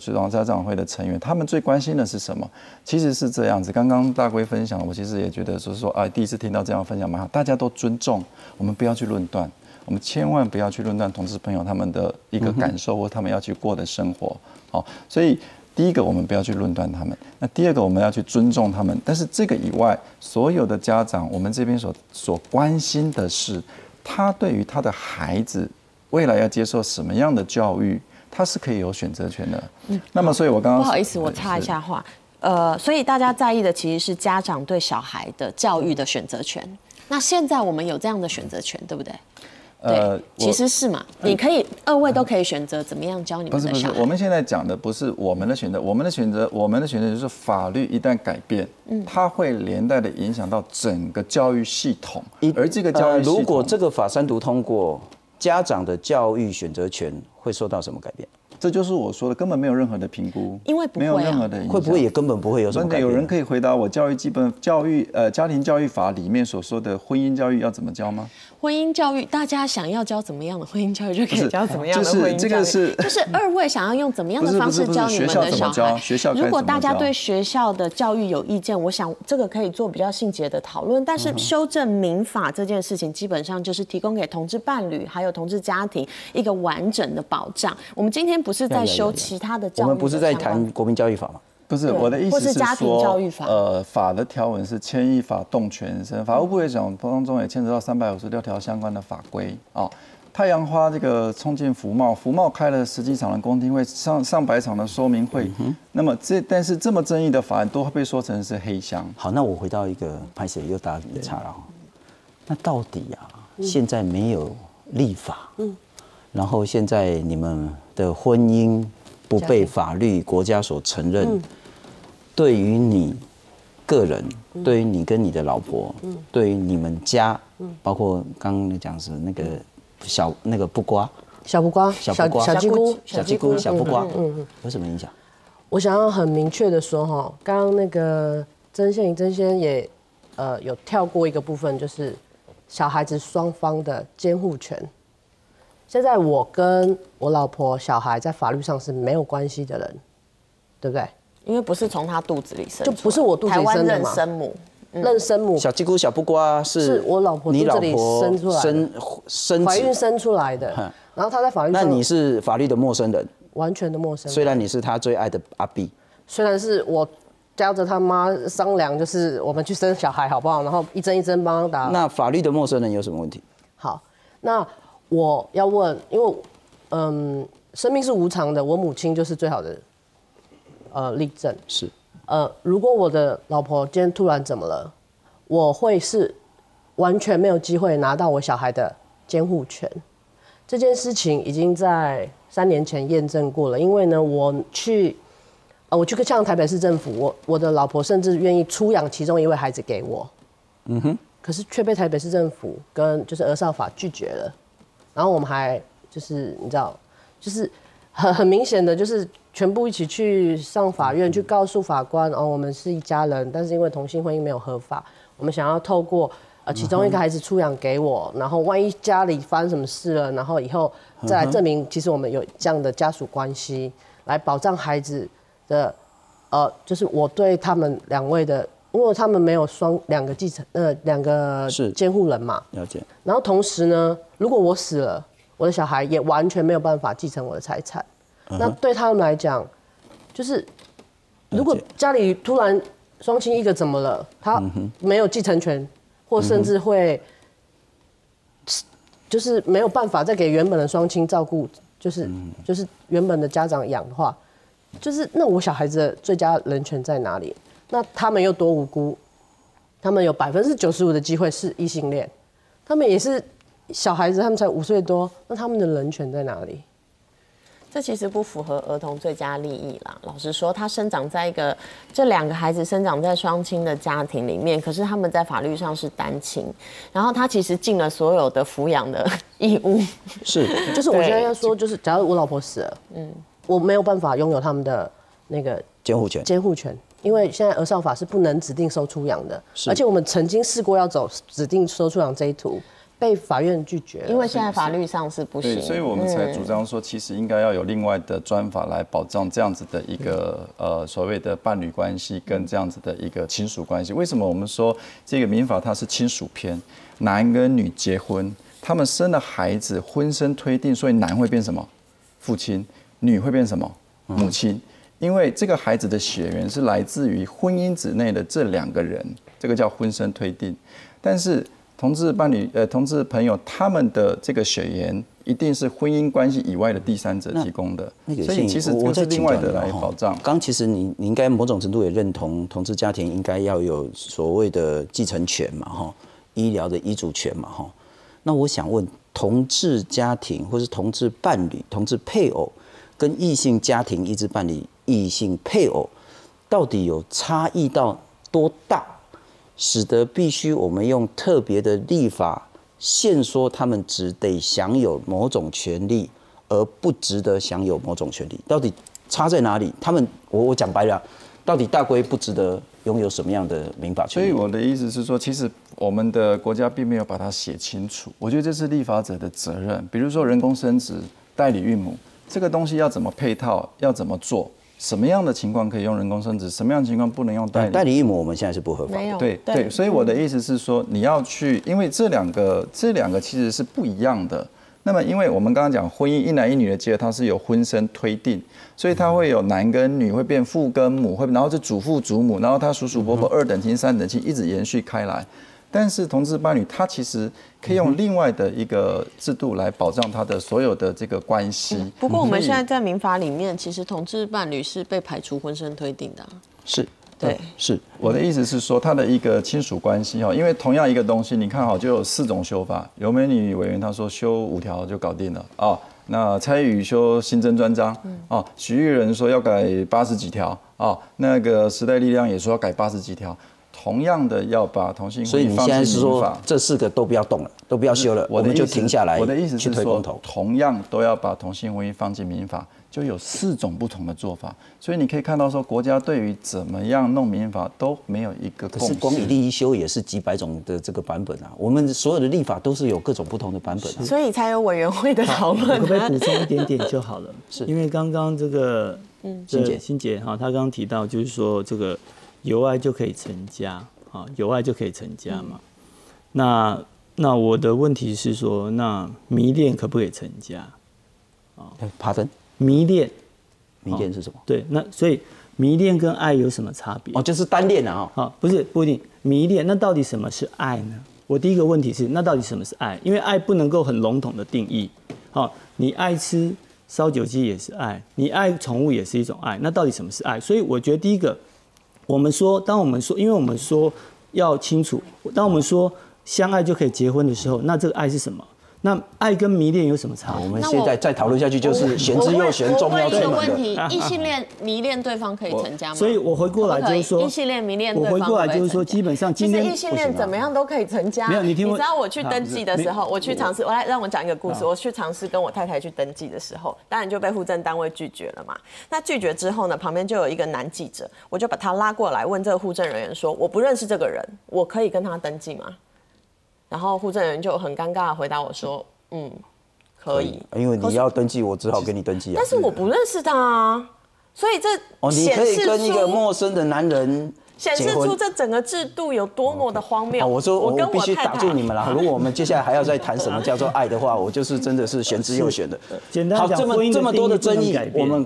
成员，他们最关心的是什么？其实是这样子。刚刚大龟分享，我其实也觉得就是说啊，第一次听到这样分享蛮好，大家都尊重，我们不要去论断，我们千万不要去论断同志朋友他们的一个感受或他们要去过的生活。好，所以。第一个，我们不要去论断他们；那第二个，我们要去尊重他们。但是这个以外，所有的家长，我们这边所关心的是，他对于他的孩子未来要接受什么样的教育，他是可以有选择权的。那么，所以我刚刚不好意思，我插一下话。所以大家在意的其实是家长对小孩的教育的选择权。那现在我们有这样的选择权，对不对？对，其实是嘛，你可以二位都可以选择怎么样教你们的小孩。不是，我们现在讲的不是我们的选择，我们的选择就是法律一旦改变，它会连带的影响到整个教育系统。而这个教育系统，如果这个法3读通过，家长的教育选择权会受到什么改变？这就是我说的，根本没有任何的评估，因为不会、啊、没有任何的影响，会不会也根本不会有什么改变？有人可以回答我，家庭教育法里面所说的婚姻教育要怎么教吗？婚姻教育，大家想要教怎么样的婚姻教育就可以教怎么样的婚姻教育，就是二位想要用怎么样的方式教你们的小孩？如果大家对学校的教育有意见，我想这个可以做比较细节的讨论。但是修正民法这件事情，基本上就是提供给同志伴侣还有同志家庭一个完整的保障。我们今天不是在修其他的教育，我们不是在谈国民教育法吗？不是，我的意思是说，法的条文是牵一法动全身，法务部会长当中也牵扯到356条相关的法规啊。太阳花这个冲进福茂开了10几场的公听会，上百场的说明会，那么但是这么争议的法案都被说成是黑箱。好，那我回到一个拍摄又打一岔了。那到底啊，现在没有立法，然后现在你们的婚姻不被法律国家所承认。对于你个人，对于你跟你的老婆，对于你们家，包括刚刚讲是那个小布瓜、小鸡菇，有什么影响？我想要很明确的说哈，刚刚那个曾宪也有跳过一个部分，就是小孩子双方的监护权。现在我跟我老婆、小孩在法律上是没有关系的人，对不对？因为不是从他肚子里生出来，就不是我肚子里生的嘛。台湾认生母，小鸡菇、小布瓜是我老婆肚子里生出来，怀孕生出来的。然后他在法律上，那你是法律的陌生人，完全的陌生人。虽然你是他最爱的阿 B， 虽然是我教着他妈商量，就是我们去生小孩好不好？然后一针一针帮他打。那法律的陌生人有什么问题？好，那。我要问，因为，生命是无常的，我母亲就是最好的，例证。是，如果我的老婆今天突然怎么了，我会是完全没有机会拿到我小孩的监护权。这件事情已经在3年前验证过了，因为呢，我去向台北市政府，我的老婆甚至愿意出养其中一位孩子给我，可是却被台北市政府跟就是儿少法拒绝了。然后我们还就是你知道，就是很明显的，就是全部一起去上法院去告诉法官，哦，我们是一家人，但是因为同性婚姻没有合法，我们想要透过其中一个孩子出养给我，然后万一家里发生什么事了，然后以后再来证明其实我们有这样的家属关系，来保障孩子的就是我对他们2位的，因为他们没有两个继承2个监护人嘛，了解。然后同时呢，如果我死了，我的小孩也完全没有办法继承我的财产。那对他们来讲，就是如果家里突然双亲一个怎么了，他没有继承权，或甚至会就是没有办法再给原本的双亲照顾，就是原本的家长养的话，就是那我小孩子的最佳人权在哪里？那他们又多无辜？他们有95%的机会是异性恋，他们也是小孩子，他们才5岁多，那他们的人权在哪里？这其实不符合儿童最佳利益啦。老实说，他生长在一个这两个孩子生长在双亲的家庭里面，可是他们在法律上是单亲，然后他其实尽了所有的抚养的义务。是，就是我现在要说，就是假如我老婆死了，嗯，我没有办法拥有他们的那个监护权。 因为现在儿少法是不能指定收出养的，而且我们曾经试过要走指定收出养这一途，被法院拒绝了。因为现在法律上是不行，对，所以我们才主张说，其实应该要有另外的专法来保障这样子的一个所谓的伴侣关系跟这样子的一个亲属关系。为什么我们说这个民法它是亲属篇？男跟女结婚，他们生了孩子，婚生推定，所以男会变什么？父亲；女会变什么？母亲。因为这个孩子的血缘是来自于婚姻之内的这两个人，这个叫婚生推定。但是同志朋友他们的这个血缘一定是婚姻关系以外的第三者提供的，所以其实这是另外的来保障。刚其实你应该某种程度也认同同志家庭应该要有所谓的继承权嘛，哈，医疗的医嘱权嘛，哈。那我想问，同志家庭或是同志伴侣、同志配偶跟异性家庭一直办理。 异性配偶到底有差异到多大，使得必须我们用特别的立法限缩他们只得享有某种权利，而不值得享有某种权利？到底差在哪里？他们，我讲白了，到底大规不值得拥有什么样的民法权利？所以我的意思是说，其实我们的国家并没有把它写清楚。我觉得这是立法者的责任。比如说人工生殖、代理孕母，这个东西要怎么配套，要怎么做？ 什么样的情况可以用人工生殖？什么样的情况不能用代理？代理孕母我们现在是不合法的。对对，所以我的意思是说，你要去，因为这两个其实是不一样的。那么，因为我们刚刚讲婚姻一男一女的结合，它是有婚生推定，所以它会有男跟女，会变父跟母，会然后是祖父祖母，然后他叔叔伯伯二等亲三等亲一直延续开来。 但是同志伴侣，他其实可以用另外的一个制度来保障他的所有的这个关系。不过我们现在在民法里面，其实同志伴侣是被排除婚生推定的、啊。是，对，是。我的意思是说，他的一个亲属关系哈，因为同样一个东西，你看好就有4种修法。游美女委员她说修5条就搞定了啊、哦。那蔡宇修新增专章啊，许育仁说要改80几条啊、哦，那个时代力量也说要改80几条。 同样的要把同性婚姻放进民法，这4个都不要动了，都不要修了，我们就停下来。我的意思是说，同样都要把同性婚姻放进民法，就有4种不同的做法。所以你可以看到说，国家对于怎么样弄民法都没有一个共识。可是光以立一修也是几百种的这个版本啊，我们所有的立法都是有各种不同的版本、啊，所以才有委员会的讨论。可不可以补充一点点就好了？是因为刚刚这个欣姐哈，她刚刚提到就是说这个。 有爱就可以成家啊，有爱就可以成家嘛。那我的问题是说，那迷恋可不可以成家？啊，Pardon？迷恋是什么？对，那所以迷恋跟爱有什么差别？哦，就是单恋啊。啊，不是不一定迷恋。那到底什么是爱呢？我第一个问题是，那到底什么是爱？因为爱不能够很笼统的定义。好，你爱吃烧酒鸡也是爱，你爱宠物也是一种爱。那到底什么是爱？所以我觉得第一个。 我们说，当我们说，因为我们说要清楚，当我们说相爱就可以结婚的时候，那这个爱是什么？那爱跟迷恋有什么差别？我们现在再讨论下去，就是玄之又玄，终要对门的。我问一个问题：异性恋迷恋对方可以成家吗？所以我回过来就是说，异性恋迷恋对方，我回过来就是说，基本上今天异性恋怎么样都可以成家。没有，你听我，你知道我去登记的时候，我去尝试，我来让我讲一个故事。我去尝试跟我太太去登记的时候，当然就被户政单位拒绝了嘛。那拒绝之后呢，旁边就有一个男记者，我就把他拉过来，问这个户政人员说：“我不认识这个人，我可以跟他登记吗？” 然后户政人就很尴尬的回答我说：“嗯，可以，因为你要登记，我只好给你登记啊。但是我不认识他啊，所以这哦，你可以跟一个陌生的男人。” 显示出这整个制度有多么的荒谬。我说我必须打住你们了。如果我们接下来还要再谈什么叫做爱的话，我就是真的是玄之又玄的。简单讲，这么多的争议，我们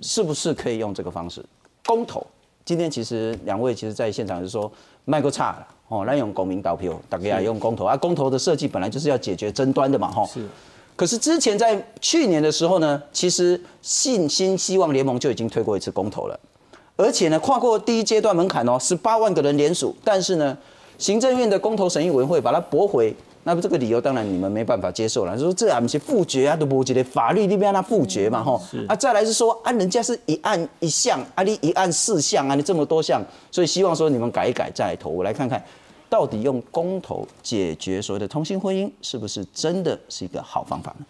是不是可以用这个方式公投？今天其实2位其实在现场是说卖个差了。 哦，那用公民投票，大家用公投啊。公投的设计本来就是要解决争端的嘛，吼。是。可是之前在去年的时候呢，其实信心希望联盟就已经推过一次公投了，而且呢，跨过第一阶段门槛哦，18万个人联署。但是呢，行政院的公投审议委员会把它驳回，那这个理由当然你们没办法接受了，就说这啊不是复决啊，都不觉得法律里面那复决嘛吼。啊，再来是说啊，人家是一案一项，啊你一案四项啊，你这么多项，所以希望说你们改一改再来投。我来看看，到底用公投解决所谓的同性婚姻，是不是真的是一个好方法呢？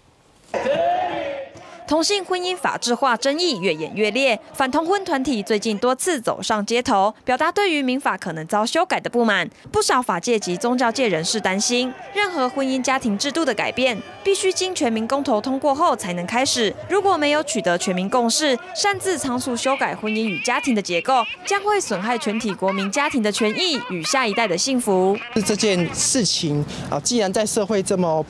同性婚姻法制化争议越演越烈，反同婚团体最近多次走上街头，表达对于民法可能遭修改的不满。不少法界及宗教界人士担心，任何婚姻家庭制度的改变，必须经全民公投通过后才能开始。如果没有取得全民共识，擅自仓促修改婚姻与家庭的结构，将会损害全体国民家庭的权益与下一代的幸福。这件事情啊，既然在社会这么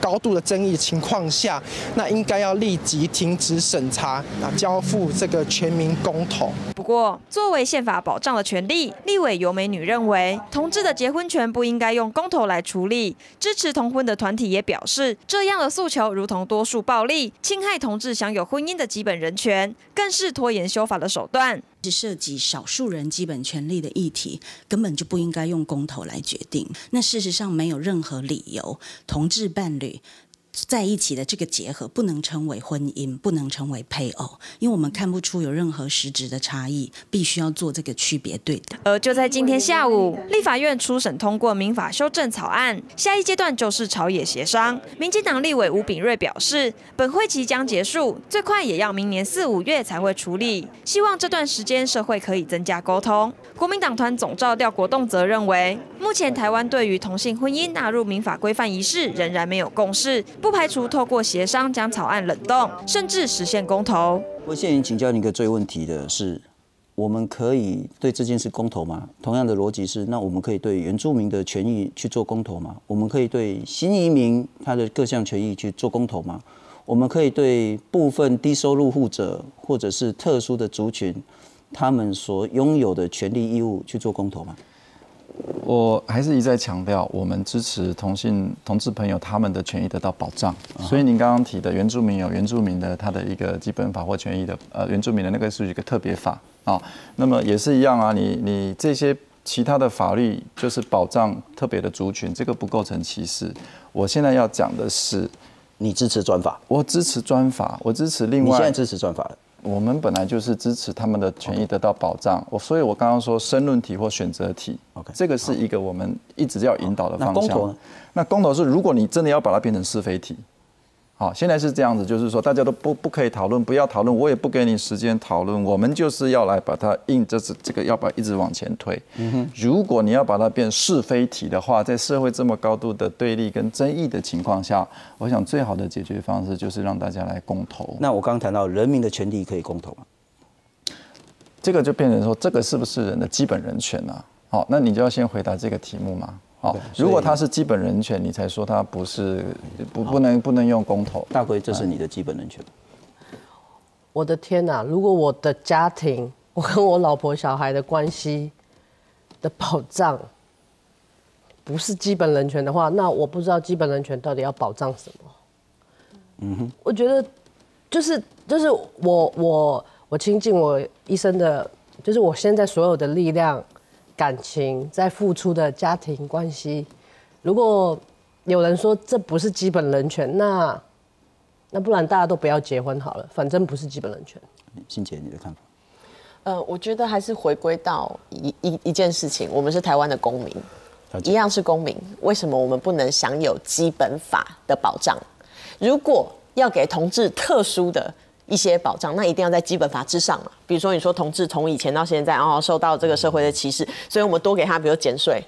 高度的争议情况下，那应该要立即 停止审查，交付这个全民公投。不过，作为宪法保障的权利，立委尤美女认为，同志的结婚权不应该用公投来处理。支持同婚的团体也表示，这样的诉求如同多数暴力，侵害同志享有婚姻的基本人权，更是拖延修法的手段。 是涉及少数人基本权利的议题，根本就不应该用公投来决定。那事实上，没有任何理由，同志伴侣 在一起的这个结合不能成为婚姻，不能成为配偶，因为我们看不出有任何实质的差异，必须要做这个区别对待。而就在今天下午，立法院初审通过民法修正草案，下一阶段就是朝野协商。民进党立委吴秉睿表示，本会期将结束，最快也要明年4、5月才会处理，希望这段时间社会可以增加沟通。国民党团总召廖国栋则认为，目前台湾对于同性婚姻纳入民法规范一事仍然没有共识， 不排除透过协商将草案冷冻，甚至实现公投。我现在请教你一个最问题的是，我们可以对这件事公投吗？同样的逻辑是，那我们可以对原住民的权益去做公投吗？我们可以对新移民他的各项权益去做公投吗？我们可以对部分低收入户者或者是特殊的族群，他们所拥有的权利义务去做公投吗？ 我还是一再强调，我们支持同志朋友他们的权益得到保障。所以您刚刚提的原住民有原住民的他的一个基本法或权益的，原住民的那个是一个特别法啊。那么也是一样啊，你这些其他的法律就是保障特别的族群，这个不构成歧视。我现在要讲的是，你支持专法，我支持专法，我支持另外，你现在支持专法了。 我们本来就是支持他们的权益得到保障，所以我刚刚说申论题或选择题， Okay. 这个是一个我们一直要引导的方向。那公投呢？那公投是如果你真的要把它变成是非题，好，现在是这样子，就是说大家都不可以讨论，不要讨论，我也不给你时间讨论，我们就是要来把它硬，这个要把一直往前推。如果你要把它变是非题的话，在社会这么高度的对立跟争议的情况下， 我想最好的解决方式就是让大家来公投。那我刚刚谈到人民的权利可以公投吗？这个就变成说，这个是不是人的基本人权啊？好，那你就要先回答这个题目嘛。好， Okay, 如果它是基本人权，你才说它不是不能用公投。大奎，这是你的基本人权。我的天哪！如果我的家庭，我跟我老婆小孩的关系的保障 不是基本人权的话，那我不知道基本人权到底要保障什么。嗯哼，我觉得就是我倾尽我一生的，就是我现在所有的力量、感情在付出的家庭关系，如果有人说这不是基本人权，那不然大家都不要结婚好了，反正不是基本人权。欣姐，你的看法？ 我觉得还是回归到一件事情，我们是台湾的公民。 一样是公民，为什么我们不能享有基本法的保障？如果要给同志特殊的一些保障，那一定要在基本法之上嘛。比如说，你说同志从以前到现在受到这个社会的歧视，所以我们多给他，比如减税，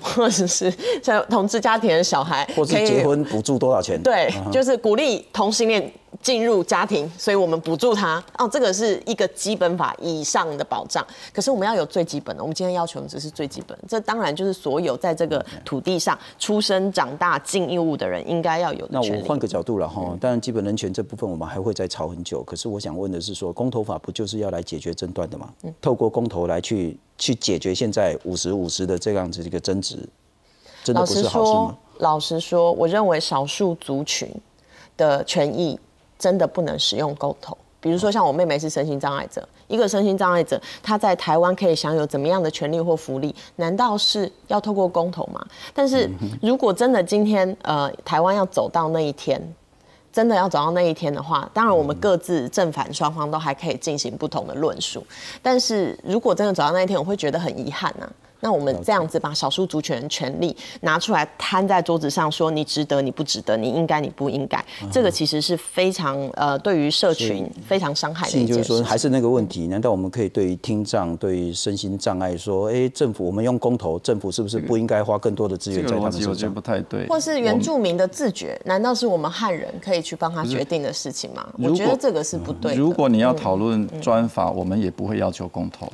或者是像同志家庭的小孩，或是结婚补助多少钱？对，就是鼓励同性恋 进入家庭，所以我们补助他哦，这个是一个基本法以上的保障。可是我们要有最基本的，我们今天要求的只是最基本。这当然就是所有在这个土地上出生、长大、尽义务的人应该要有的权利。那我换个角度了哈，当然基本人权这部分我们还会再吵很久。可是我想问的是说，公投法不就是要来解决争端的吗？透过公投来去解决现在50-50的这样子一个争执，真的不是好事吗？老实说，我认为少数族群的权益 真的不能使用公投，比如说像我妹妹是身心障碍者，一个身心障碍者他在台湾可以享有怎么样的权利或福利？难道是要透过公投吗？但是如果真的今天台湾要走到那一天。 真的要走到那一天的话，当然我们各自正反双方都还可以进行不同的论述。但是如果真的走到那一天，我会觉得很遗憾啊。那我们这样子把少数族群人权利拿出来摊在桌子上，说你值得，你不值得，你应该，你不应该，这个其实是非常对于社群非常伤害的一件事。就是说，还是那个问题，难道我们可以对于听障、对于身心障碍说，哎、欸，政府我们用公投，政府是不是不应该花更多的资源在他们身上？这个逻辑我觉得不太对。或是原住民的自觉，难道是我们汉人可以？ 去帮他决定的事情嘛？我觉得这个是不对的。如果你要讨论专法，我们也不会要求公投。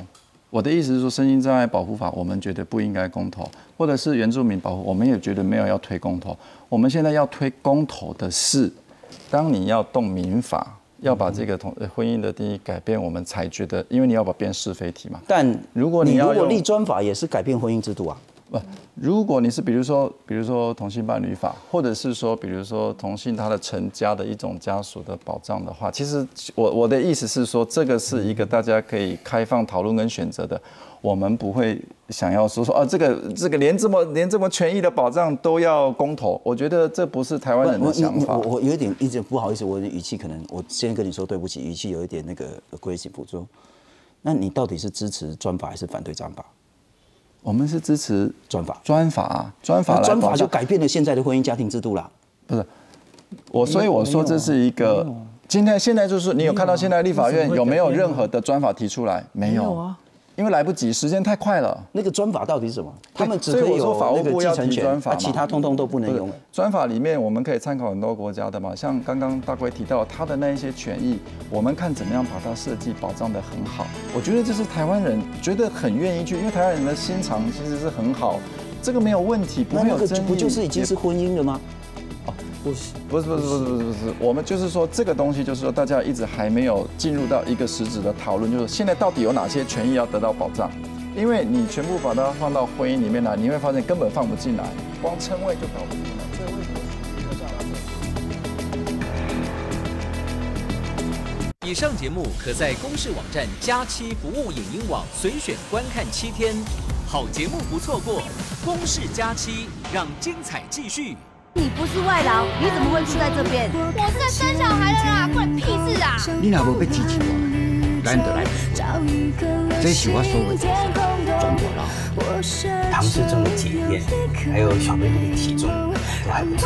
我的意思是说，身心障碍保护法，我们觉得不应该公投，或者是原住民保护，我们也觉得没有要推公投。我们现在要推公投的是，当你要动民法，要把这个婚姻的定义改变，我们才觉得，因为你要把变是非题嘛。但如果你要立专法，也是改变婚姻制度啊。 不，如果你是比如说同性伴侣法，或者是说，比如说同性他的成家的一种家属的保障的话，其实我的意思是说，这个是一个大家可以开放讨论跟选择的。我们不会想要说啊，这个连这么权益的保障都要公投，我觉得这不是台湾人的想法。我有一点一直不好意思，我的语气可能我先跟你说对不起，语气有一点那个aggressive。我说，那你到底是支持专法还是反对专法？ 我们是支持专法就改变了现在的婚姻家庭制度啦。不是，所以我说这是一个。现在就是你有看到现在立法院有没有任何的专法提出来？没有啊，因为来不及，时间太快了。那个专法到底是什么？他们只可以有那个继承权，其他通通都不能用。专法里面我们可以参考很多国家的嘛，像刚刚大龟提到他的那一些权益，我们看怎么样把它设计保障得很好。我觉得这是台湾人觉得很愿意去，因为台湾人的心肠其实是很好，这个没有问题，不会有争议。不就是已经是婚姻了吗？ 不是，我们就是说这个东西，就是说大家一直还没有进入到一个实质的讨论，就是现在到底有哪些权益要得到保障？因为你全部把它放到婚姻里面来，你会发现根本放不进来，光称谓就搞不定了。所以为什么留下来？以上节目可在公视网站佳期服务影音网随选观看7天，好节目不错过，公视佳期让精彩继续。 你不是外劳，你怎么会住在这边？我是生小孩的啦，关你屁事啊！你若无要支持我，咱就来。这是我所谓的中国佬，唐氏症的检验，还有小 baby 的体重都还不错。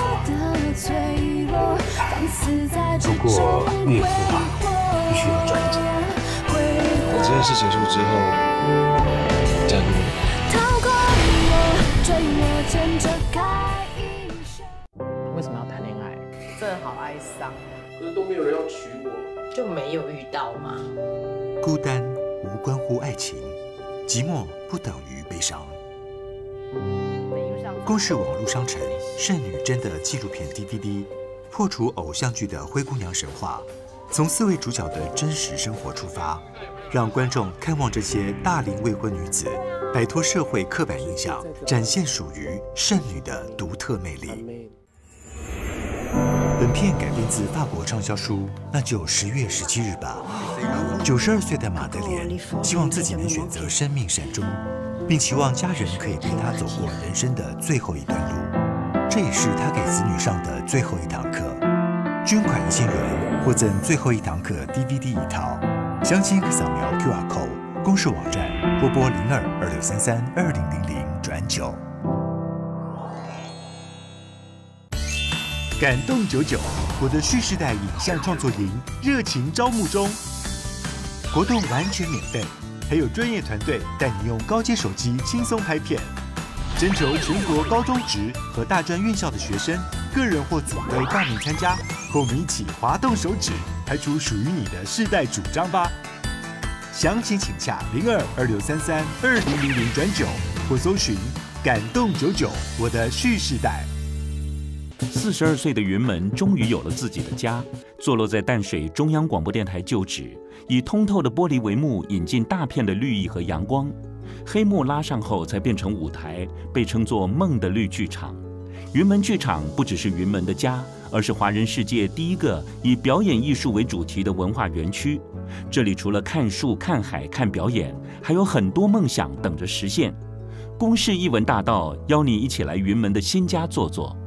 不过孕妇啊，必须要专注。我这件事结束之后，再录。 为什么要谈恋爱？真的好哀伤。可是都没有人要娶我，就没有遇到嘛。孤单无关乎爱情，寂寞不等于悲伤。公视网络商城《剩女真的纪录片 DVD》，破除偶像剧的灰姑娘神话，从4位主角的真实生活出发，让观众看望这些大龄未婚女子，摆脱社会刻板印象，展现属于剩女的独特魅力。 本片改编自法国畅销书《那就10月17日吧》。92岁的马德莲希望自己能选择生命善终，并期望家人可以陪她走过人生的最后一段路。这也是她给子女上的最后一堂课。捐款1,000元获赠最后一堂课 DVD 一套。详情可扫描 QR code， 公视网站或拨02-2633-2000转9。 感动99，我的蓄势待影像创作营热情招募中，活动完全免费，还有专业团队带你用高阶手机轻松拍片，征求全国高中职和大专院校的学生个人或组队报名参加，和我们一起滑动手指，排除属于你的世代主张吧。详情请洽02-2633-2000转9或搜寻感动99，我的蓄势待。 42岁的云门终于有了自己的家，坐落在淡水中央广播电台旧址，以通透的玻璃帷幕引进大片的绿意和阳光，黑幕拉上后才变成舞台，被称作“梦的绿剧场”。云门剧场不只是云门的家，而是华人世界第一个以表演艺术为主题的文化园区。这里除了看树、看海、看表演，还有很多梦想等着实现。公视艺文大道邀你一起来云门的新家坐坐。